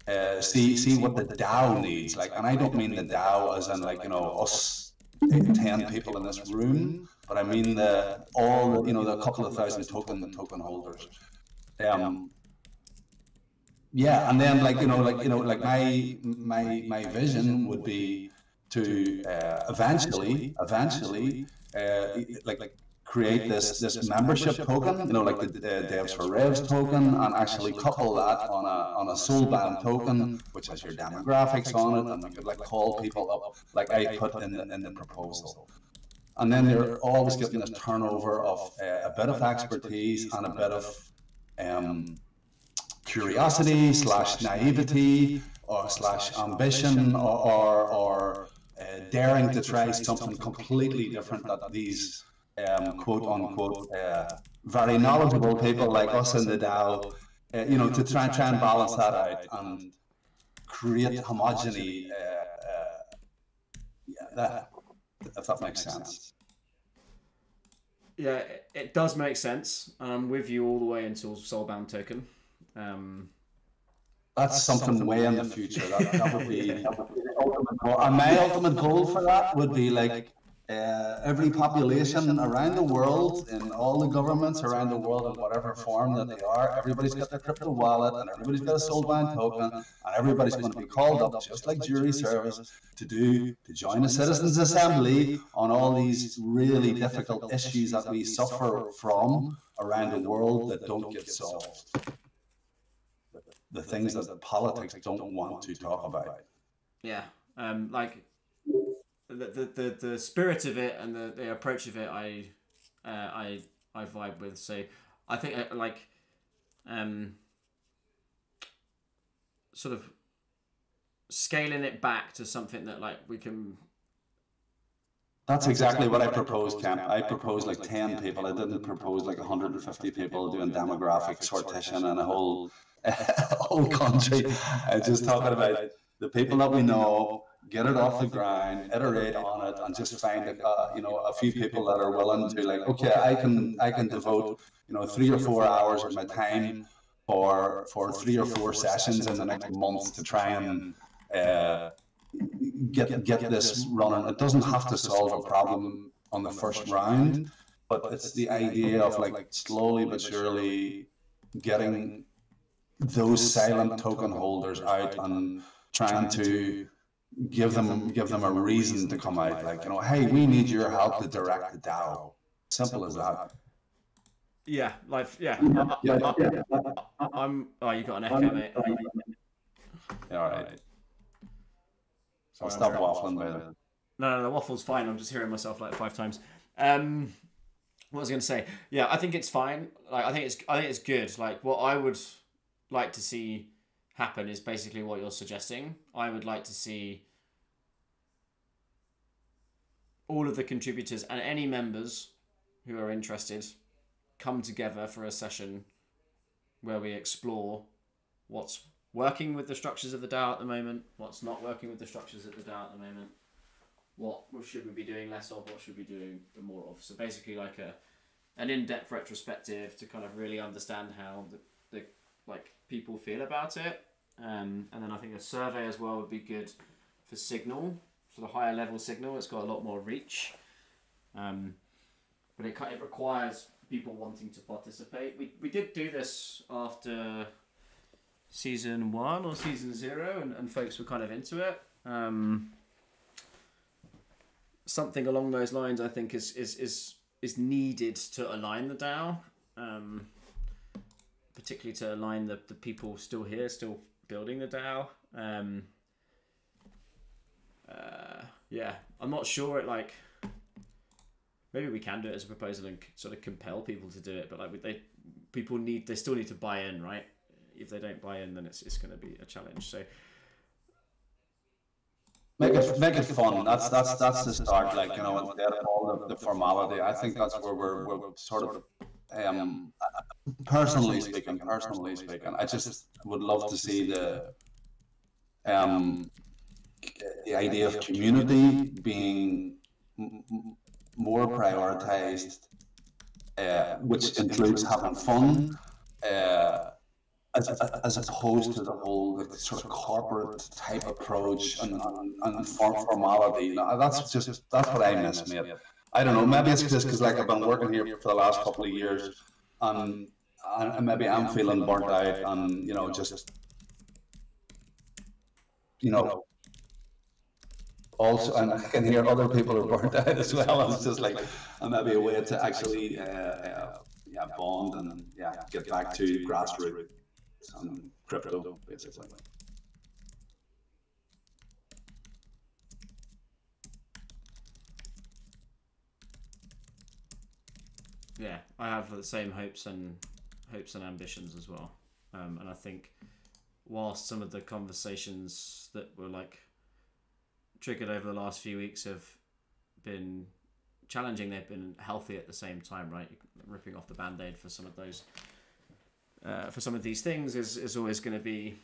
see what the DAO needs. Like, and I don't mean the DAO as in, like, you know, us 10 people in this room, but I mean the all, you know, the couple of thousand token holders. Yeah, and then, like, you know, like, you know, like my vision would be to eventually like create this membership token, you know, like the Devs for Revs token, and actually couple that on a soulbound token, which has your demographics on it, and you could, like, call people up, like I put in the proposal. And then they're always getting this turnover of a bit of expertise and a bit of curiosity / naivety or / ambition or daring to try something completely different that these quote unquote very knowledgeable people like us in the DAO, you know, to try and balance that out and create homogeneity. Yeah, if that makes sense. Yeah, it does make sense. I'm with you all the way until Soulbound Token. That's something way in the future. That would be the ultimate goal. And my ultimate goal for that would be, like, every population around the world, in all the governments around the world, in whatever form that they are, everybody's got their crypto wallet and everybody's got a soulbound token, and everybody's going to be called up, just like jury service, to join a citizens' assembly on all these really difficult issues that we suffer from around the world that don't get solved. The things that the politics don't want to talk about. Yeah, like, the spirit of it and the approach of it, I vibe with. So I think like sort of scaling it back to something that, like, we can. That's exactly what I proposed, Cam. I proposed like 10 people. I didn't propose like 150 people doing demographic sortition and a whole country. I'm just talking about the people that we know. Get it off the ground, iterate on it, and just find you know, a few people that are willing to, like, okay, I can devote, you know, 3 or 4 hours of my time for 3 or 4 sessions in the next month to try and get this running. It doesn't have to solve a problem on the first round, but it's the idea of, like, slowly but surely getting those silent token holders out and trying to give them a reason to come out, like, you know, hey, we need your help to direct the DAO. Simple as that. Yeah, life. Yeah. I'm. Oh, you got an echo, mate. Yeah, all right. So I'll stop waffling later. No, the waffle's fine. I'm just hearing myself like 5 times. What was I going to say? Yeah, I think it's fine. Like, I think it's good. Like, what I would like to see happen is basically what you're suggesting. I would like to see all of the contributors and any members who are interested come together for a session where we explore what's working with the structures of the DAO at the moment, what's not working with the structures of the DAO at the moment, what should we be doing less of, what should we be doing more of. So basically, like, an in-depth retrospective to kind of really understand how the like people feel about it, and then I think a survey as well would be good for Signal, for the higher level Signal. It's got a lot more reach, but it requires people wanting to participate. We did do this after season 1 or season 0, and folks were kind of into it. something along those lines, I think, is needed to align the DAO, particularly to align the people still here, still building the DAO. Yeah, I'm not sure it, like, maybe we can do it as a proposal and sort of compel people to do it, but like they still need to buy in, right? If they don't buy in, then it's going to be a challenge. So make it fun. That's the start. Like, you know, instead of all the formality, I think that's where we're sort of, personally speaking, I just would love to see the idea of community being more prioritized, which includes having fun, as opposed to the whole sort of corporate type approach and formality. No, that's what I miss, mate. I don't know. Maybe it's just because, like, I've been working here for the last couple of years, and maybe I'm feeling burnt out, and you know. Also, and I can hear other people are burnt out as well. And it's just like, and maybe a way to actually bond and get back to grassroots and crypto, basically. Yeah, I have the same hopes and ambitions as well. And I think, whilst some of the conversations that were like triggered over the last few weeks have been challenging, they've been healthy at the same time, right? Ripping off the band-aid for some of those, for some of these things is always going to be,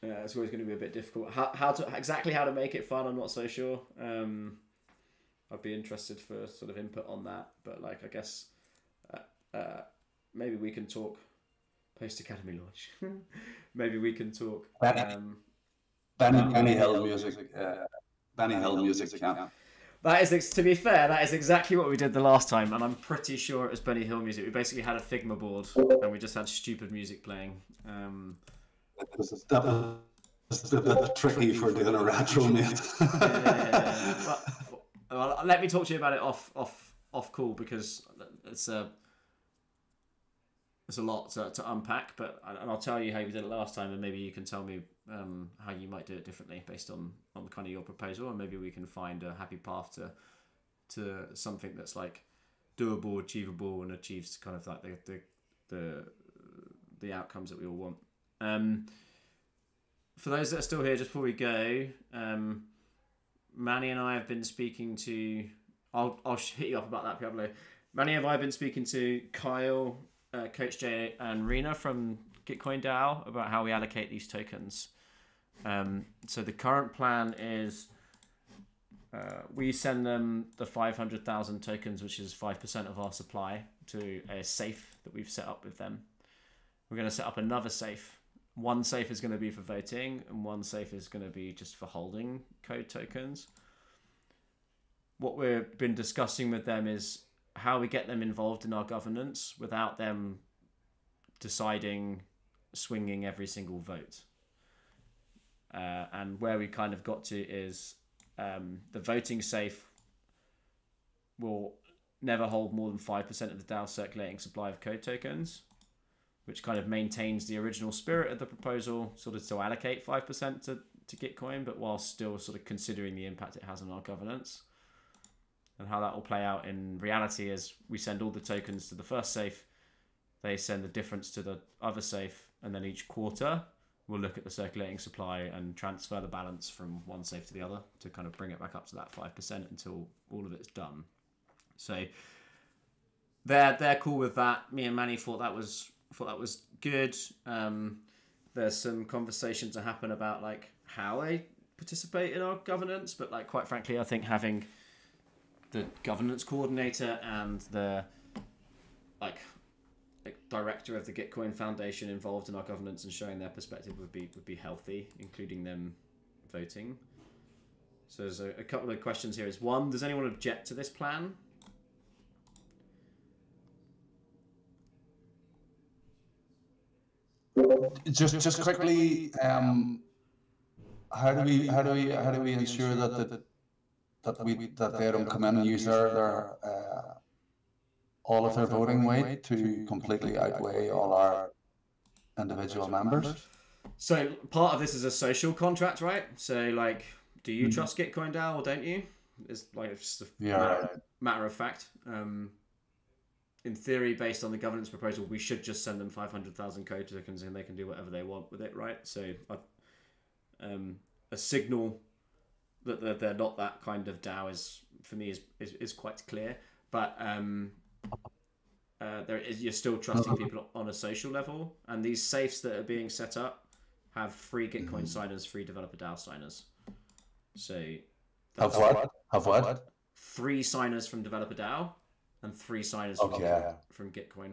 it's always going to be a bit difficult. Exactly how to make it fun, I'm not so sure. I'd be interested for sort of input on that, but like, I guess maybe we can talk post Academy launch. Maybe we can talk. Benny Hill music camp. That is, to be fair, that is exactly what we did the last time, and I'm pretty sure it was Benny Hill music. We basically had a Figma board, and we just had stupid music playing. That was a bit tricky for doing a retro, mate. Yeah. Well, let me talk to you about it off call, because it's a lot to unpack. But and I'll tell you how you did it last time, and maybe you can tell me how you might do it differently based on kind of your proposal, and maybe we can find a happy path to something that's like doable, achievable, and achieves kind of like the outcomes that we all want. For those that are still here, just before we go, Manny and I have been speaking to. I'll hit you up about that, Pablo. Manny and I have been speaking to Kyle, Coach Jay, and Rena from Gitcoin DAO about how we allocate these tokens. So the current plan is we send them the 500,000 tokens, which is 5% of our supply, to a safe that we've set up with them. We're going to set up another safe. One safe is going to be for voting, and one safe is going to be just for holding code tokens. What we've been discussing with them is how we get them involved in our governance without them deciding, swinging every single vote. And where we kind of got to is the voting safe will never hold more than 5% of the DAO circulating supply of code tokens, which kind of maintains the original spirit of the proposal, sort of to allocate 5% to Gitcoin, but while still sort of considering the impact it has on our governance. And how that will play out in reality is we send all the tokens to the first safe, they send the difference to the other safe, and then each quarter we'll look at the circulating supply and transfer the balance from one safe to the other to kind of bring it back up to that 5% until all of it's done. So they're cool with that. Me and Manny thought that was good. There's some conversation to happen about like how they participate in our governance, but like quite frankly, I think having the governance coordinator and the like director of the Gitcoin Foundation involved in our governance and showing their perspective would be healthy, including them voting. So there's a couple of questions here. Is one, does anyone object to this plan? Just quickly, how do we ensure that that they don't come in and use all of their voting weight to completely outweigh all our individual members. So part of this is a social contract, right? So like, do you trust Gitcoin DAO or don't you? It's like just a matter of fact. In theory, based on the governance proposal, we should just send them 500,000 code tokens and they can do whatever they want with it, right? So a signal that they're not that kind of DAO is, for me, is quite clear. But you're still trusting people on a social level, and these safes that are being set up have free Gitcoin signers, free Developer DAO signers. So have what? Have what? 3 signers from Developer DAO and 3 signers from Gitcoin.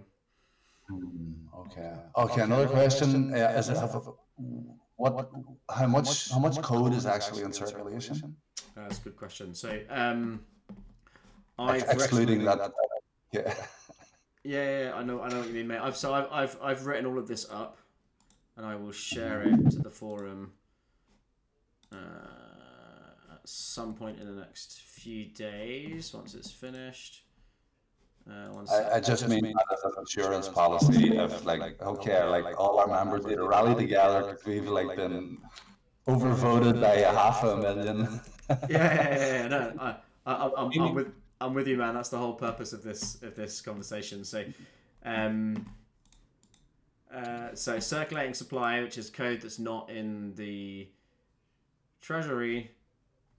Okay. Another question is: how much code is actually in circulation? That's a good question. So, excluding that. Yeah, I know what you mean, mate. So I've written all of this up, and I will share it to the forum at some point in the next few days once it's finished. I just mean as an insurance policy of like all our members need to rally together because we've like been overvoted by a 500,000. Yeah. No, I'm with you, man. That's the whole purpose of this conversation. So, so circulating supply, which is code that's not in the treasury,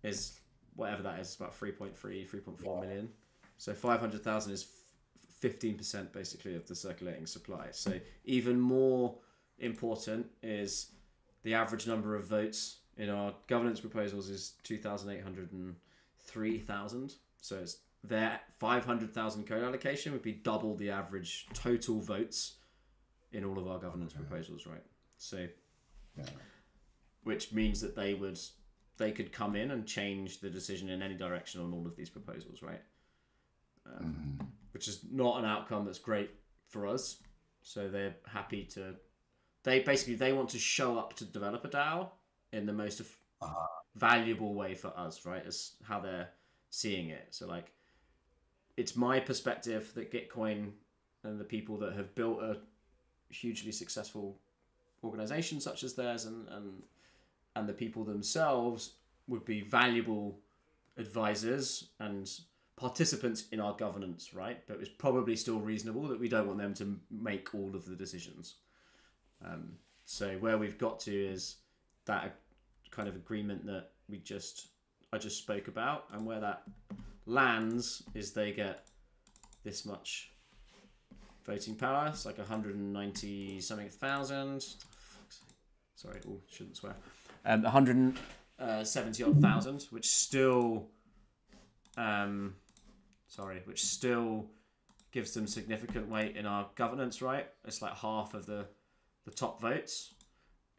is whatever that is. It's about 3.4 million. So 500,000 is 15% basically of the circulating supply. So even more important is the average number of votes in our governance proposals is 2,803,000. So it's their 500,000 code allocation would be double the average total votes in all of our governance proposals, right? So, which means that they could come in and change the decision in any direction on all of these proposals, right? Which is not an outcome that's great for us. So they're happy to, they want to show up to Developer DAO in the most valuable way for us, right? It's how they're seeing it. So like, it's my perspective that Gitcoin and the people that have built a hugely successful organization such as theirs and the people themselves would be valuable advisors and participants in our governance, right? But it's probably still reasonable that we don't want them to make all of the decisions. So where we've got to is that kind of agreement that I just spoke about, and where that lands is they get this much voting power. It's like 190-something thousand. Sorry, shouldn't swear. 170-odd thousand, which still. Which still gives them significant weight in our governance, right? It's like half of the top votes,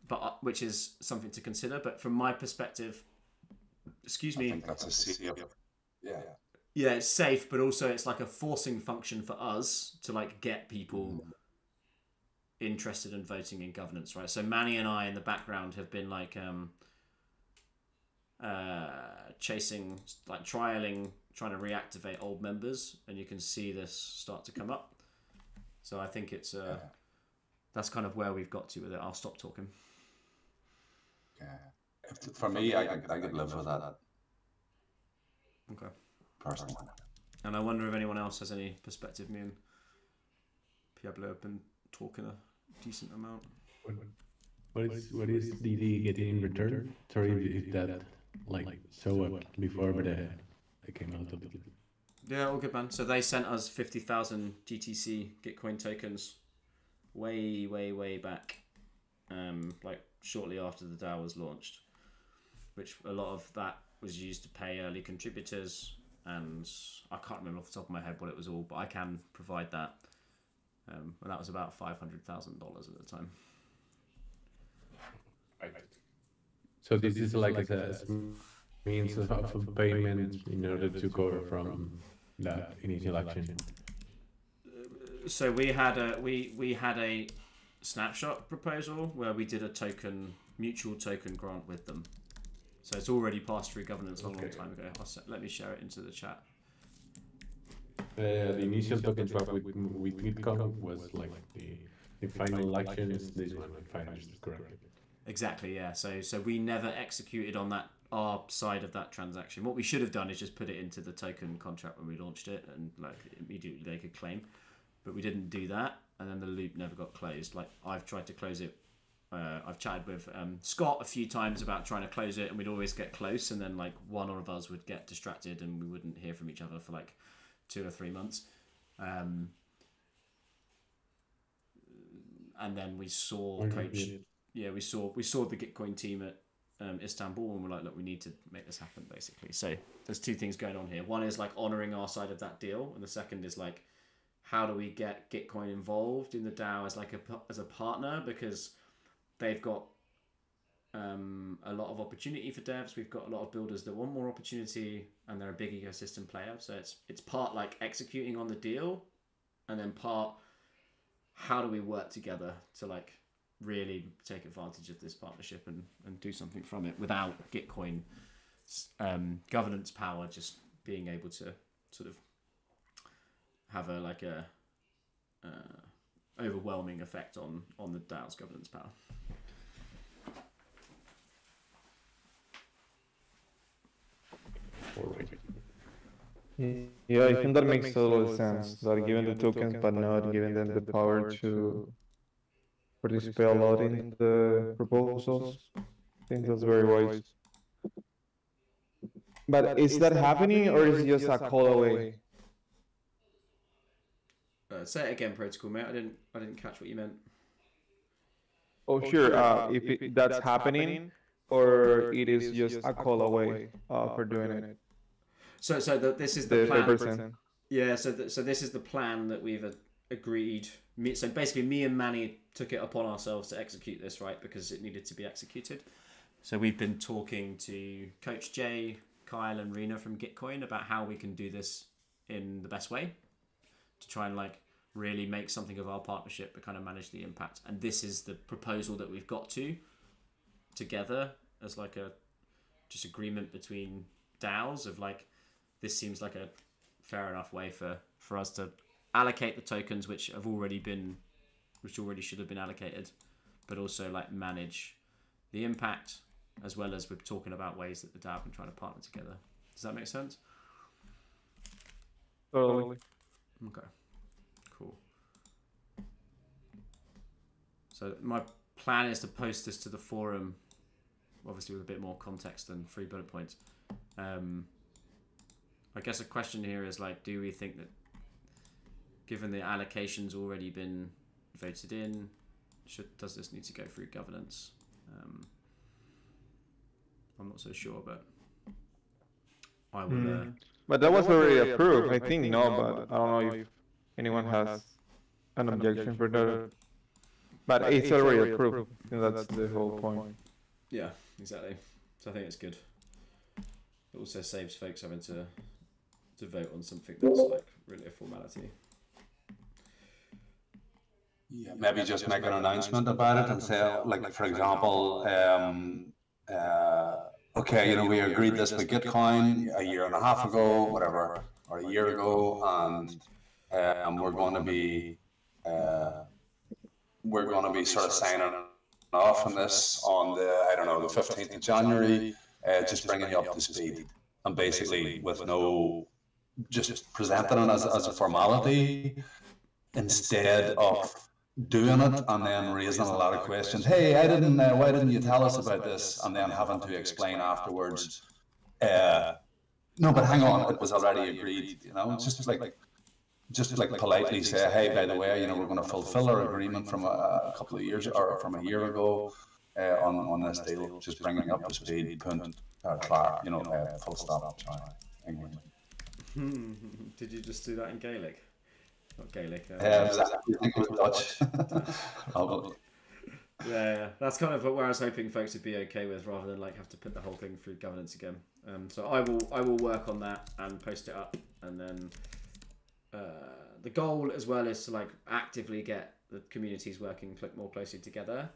but which is something to consider. But from my perspective, excuse me. I think that's a safe. Yeah, it's safe, but also it's like a forcing function for us to like get people interested in voting in governance, right? So Manny and I in the background have been like trying to reactivate old members, and you can see this start to come up. So I think it's that's kind of where we've got to with it. I'll stop talking. For me, I could live with that. Okay. Personally. And I wonder if anyone else has any perspective. Me and Pablo have been talking a decent amount. What is DD getting in return? Sorry if that. Like so before, but I came out of it. Yeah, all good, man. So they sent us 50,000 GTC Gitcoin tokens way back, like shortly after the DAO was launched, which a lot of that was used to pay early contributors, and I can't remember off the top of my head what it was all, but I can provide that. And that was about $500,000 at the time. So this is like the means of payment in order to go from that initial action. So we had a snapshot proposal where we did a mutual token grant with them. So it's already passed through governance a long time ago. Let me share it into the chat. The initial token swap with Gitcoin was like the final action is this one, if I understood correctly. Exactly, yeah. So we never executed on that, our side of that transaction. What we should have done is just put it into the token contract when we launched it, and like immediately they could claim, but we didn't do that, and then the loop never got closed. Like I've tried to close it. I've chatted with Scott a few times about trying to close it, and we'd always get close, and then like one of us would get distracted and we wouldn't hear from each other for like 2 or 3 months. And then we saw we saw the Gitcoin team at Istanbul, and we're like, look, we need to make this happen, basically. So there's two things going on here. One is like honoring our side of that deal, and the second is like, how do we get Gitcoin involved in the DAO as like as a partner, because they've got a lot of opportunity for devs. We've got a lot of builders that want more opportunity, and they're a big ecosystem player. So it's part like executing on the deal, and then part how do we work together to like really take advantage of this partnership and do something from it without Gitcoin governance power just being able to sort of have a like a overwhelming effect on the DAO's governance power. Yeah, I think that makes a lot of sense. That giving the tokens, but not giving them the power to participate a lot in the proposals. I think that's very wise. But is that happening, or is it just a call away? Say it again, protocol mate. I didn't catch what you meant. Oh, sure. If that's happening, or it is just a call away for doing it. So this is the plan. Yeah, so this is the plan that we've agreed. So basically, me and Manny took it upon ourselves to execute this, right? Because it needed to be executed. So we've been talking to Coach Jay, Kyle, and Rena from Gitcoin about how we can do this in the best way to try and like really make something of our partnership, but kind of manage the impact. And this is the proposal that we've got to together as like a just agreement between DAOs of like, this seems like a fair enough way for us to allocate the tokens which already should have been allocated, but also like manage the impact, as well as we're talking about ways that the DAO can try to partner together. Does that make sense? Totally. Okay. Cool. So my plan is to post this to the forum, obviously with a bit more context than 3 bullet points. I guess a question here is like, do we think that, given the allocation's already been voted in, does this need to go through governance? I'm not so sure, but I would. But that was already approved. I think no, but I don't know if anyone has an objection for that. But it's already approved. And that's the whole point. Yeah, exactly. So I think it's good. It also saves folks having to vote on something that's like really a formality. Yeah, maybe just make an announcement about it and say, like, for example, okay, you know, we agreed this with Gitcoin a year and a half ago, whatever, or a year ago, and we're going to be sort of signing off on this on the, I don't know, the 15th of January. Just bringing you up to speed, and basically with no, just presenting it as a formality instead of doing it and then raising a lot of questions. Hey, why didn't you tell us about this? And then having to explain afterwards. No, but hang on, it was already agreed. You know, just like politely say, hey, by the way, you know, we're going to fulfill our agreement from a couple of years or from a year ago. On this deal, just bringing up the speed, Clark, you know, full stop. Did you just do that in Gaelic? Not Gaelic. Exactly. I think it was Dutch. Yeah, that's kind of where I was hoping folks would be okay with, rather than like have to put the whole thing through governance again. So I will work on that and post it up, and then the goal as well is to like actively get the communities working more closely together.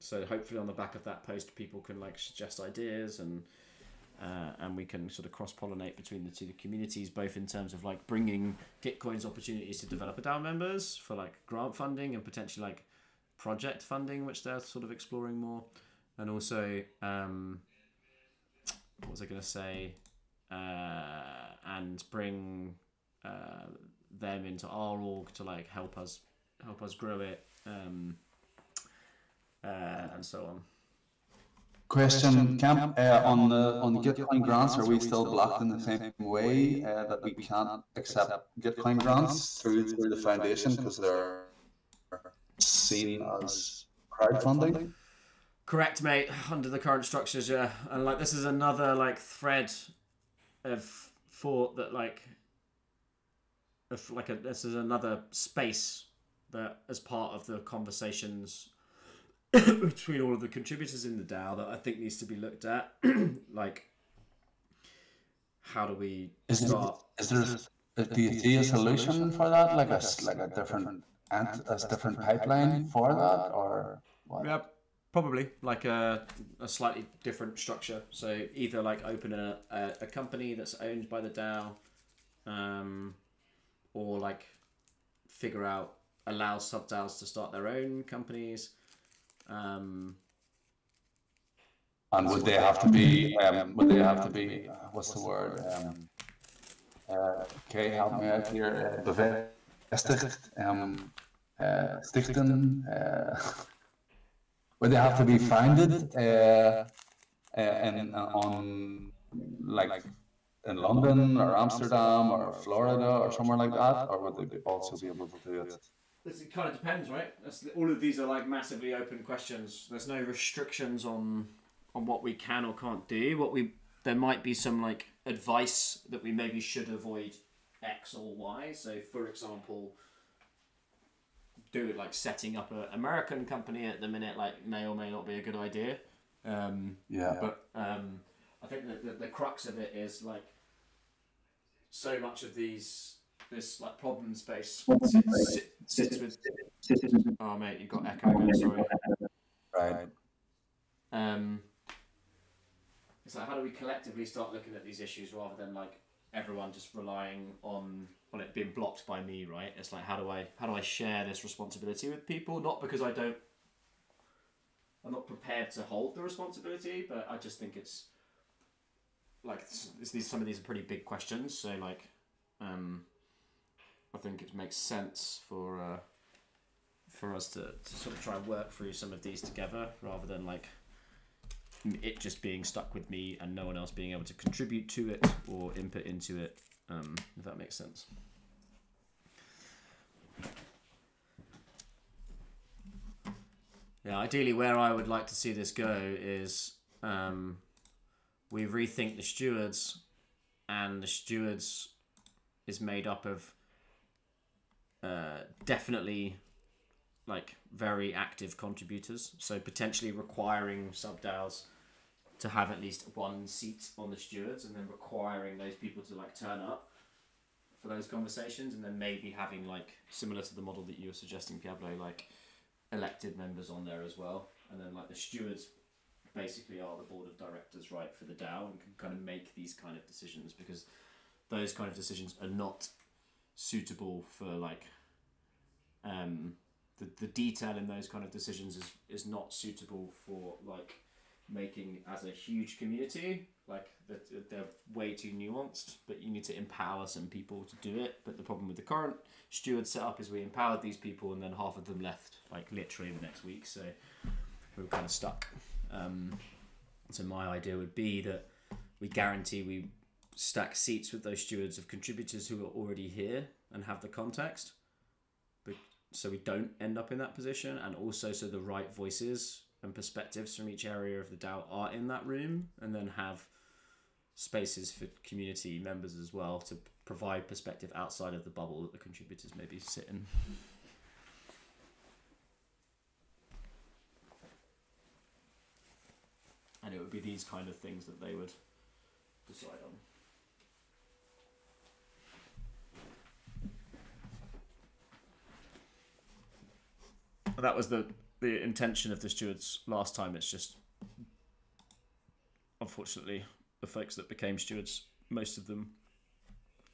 So hopefully on the back of that post, people can like suggest ideas, and we can sort of cross-pollinate between the two communities, both in terms of like bringing Gitcoin's opportunities to developer DAO members for like grant funding and potentially like project funding, which they're sort of exploring more. And also, what was I going to say? And bring them into our org to like help us grow it, and so on. Question, Cam, on the Gitcoin grants, are we still blocked in the same way that we can't accept Gitcoin grants through the foundation because they're seen as crowdfunding? Correct, mate. Under the current structures, yeah. And like this is another like thread of thought that like, this is another space that as part of the conversations between all of the contributors in the DAO that I think needs to be looked at. Like, how do we start? Do you see a solution for that? Like a different pipeline for that, or what? Yeah, probably like a slightly different structure. So either like open a company that's owned by the DAO, or like figure out, allow sub DAOs to start their own companies. And would they have to be okay, help me out here. Stichting. Would they have to be founded in London or Amsterdam or Florida or somewhere like that, or would they also be able to do it? It kind of depends, right? All of these are like massively open questions. There's no restrictions on what we can or can't do. There might be some like advice that we maybe should avoid X or Y. So, for example, setting up an American company at the minute like may or may not be a good idea. But I think that the crux of it is like so much of these. This like problem space sits with. Oh mate, you got echo again. Sorry. Right. It's like, how do we collectively start looking at these issues rather than like everyone just relying on it being blocked by me, right? It's like, how do I share this responsibility with people? Not because I'm not prepared to hold the responsibility, but I just think it's like some of these are pretty big questions. So like, I think it makes sense for us to sort of try and work through some of these together, rather than like it just being stuck with me and no one else being able to contribute to it or input into it, if that makes sense. Yeah, ideally where I would like to see this go is we rethink the stewards, and the stewards is made up of definitely like very active contributors, so potentially requiring sub DAOs to have at least one seat on the stewards, and then requiring those people to like turn up for those conversations, and then maybe having like similar to the model that you were suggesting, Pablo, like elected members on there as well, and then like the stewards basically are the board of directors, right, for the DAO, and can kind of make these kind of decisions, because those kind of decisions are not suitable for like the detail in those kind of decisions is not suitable for like making as a huge community. Like they're way too nuanced, but you need to empower some people to do it. But the problem with the current steward setup is we empowered these people and then half of them left like literally the next week, so we were kind of stuck. So my idea would be that we guarantee we stack seats with those stewards of contributors who are already here and have the context, but so we don't end up in that position, and also so the right voices and perspectives from each area of the DAO are in that room, and then have spaces for community members as well to provide perspective outside of the bubble that the contributors maybe sit in. And it would be these kind of things that they would decide on. That was the the intention of the stewards last time. It's just, unfortunately, the folks that became stewards, most of them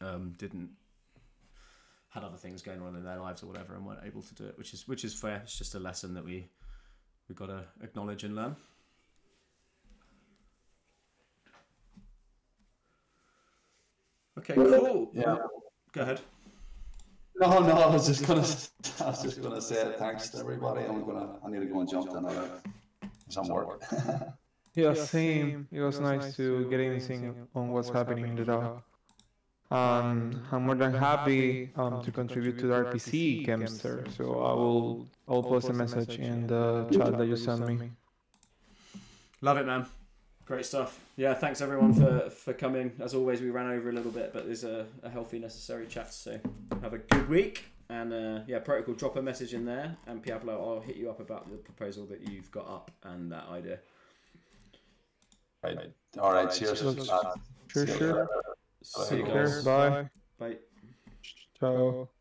had other things going on in their lives or whatever, and weren't able to do it, which is fair. It's just a lesson that we got to acknowledge and learn. Okay, cool. Yeah. Go ahead. No, I was just gonna say thanks to everybody. I need to go and jump to another some work. Yeah, same. It was nice to get anything on what's happening in the DAO. I'm more than happy to contribute to the RPC Campster, so I'll post a message in the chat that you sent me. Love it, man. Great stuff. Yeah, thanks everyone for coming. As always, we ran over a little bit, but there's a healthy, necessary chat, so have a good week. And yeah, Protocol, drop a message in there, and Pablo, I'll hit you up about the proposal that you've got up and that idea. Right. All right. Cheers. Cheers. Sure. See you guys. Bye. Bye. Ciao.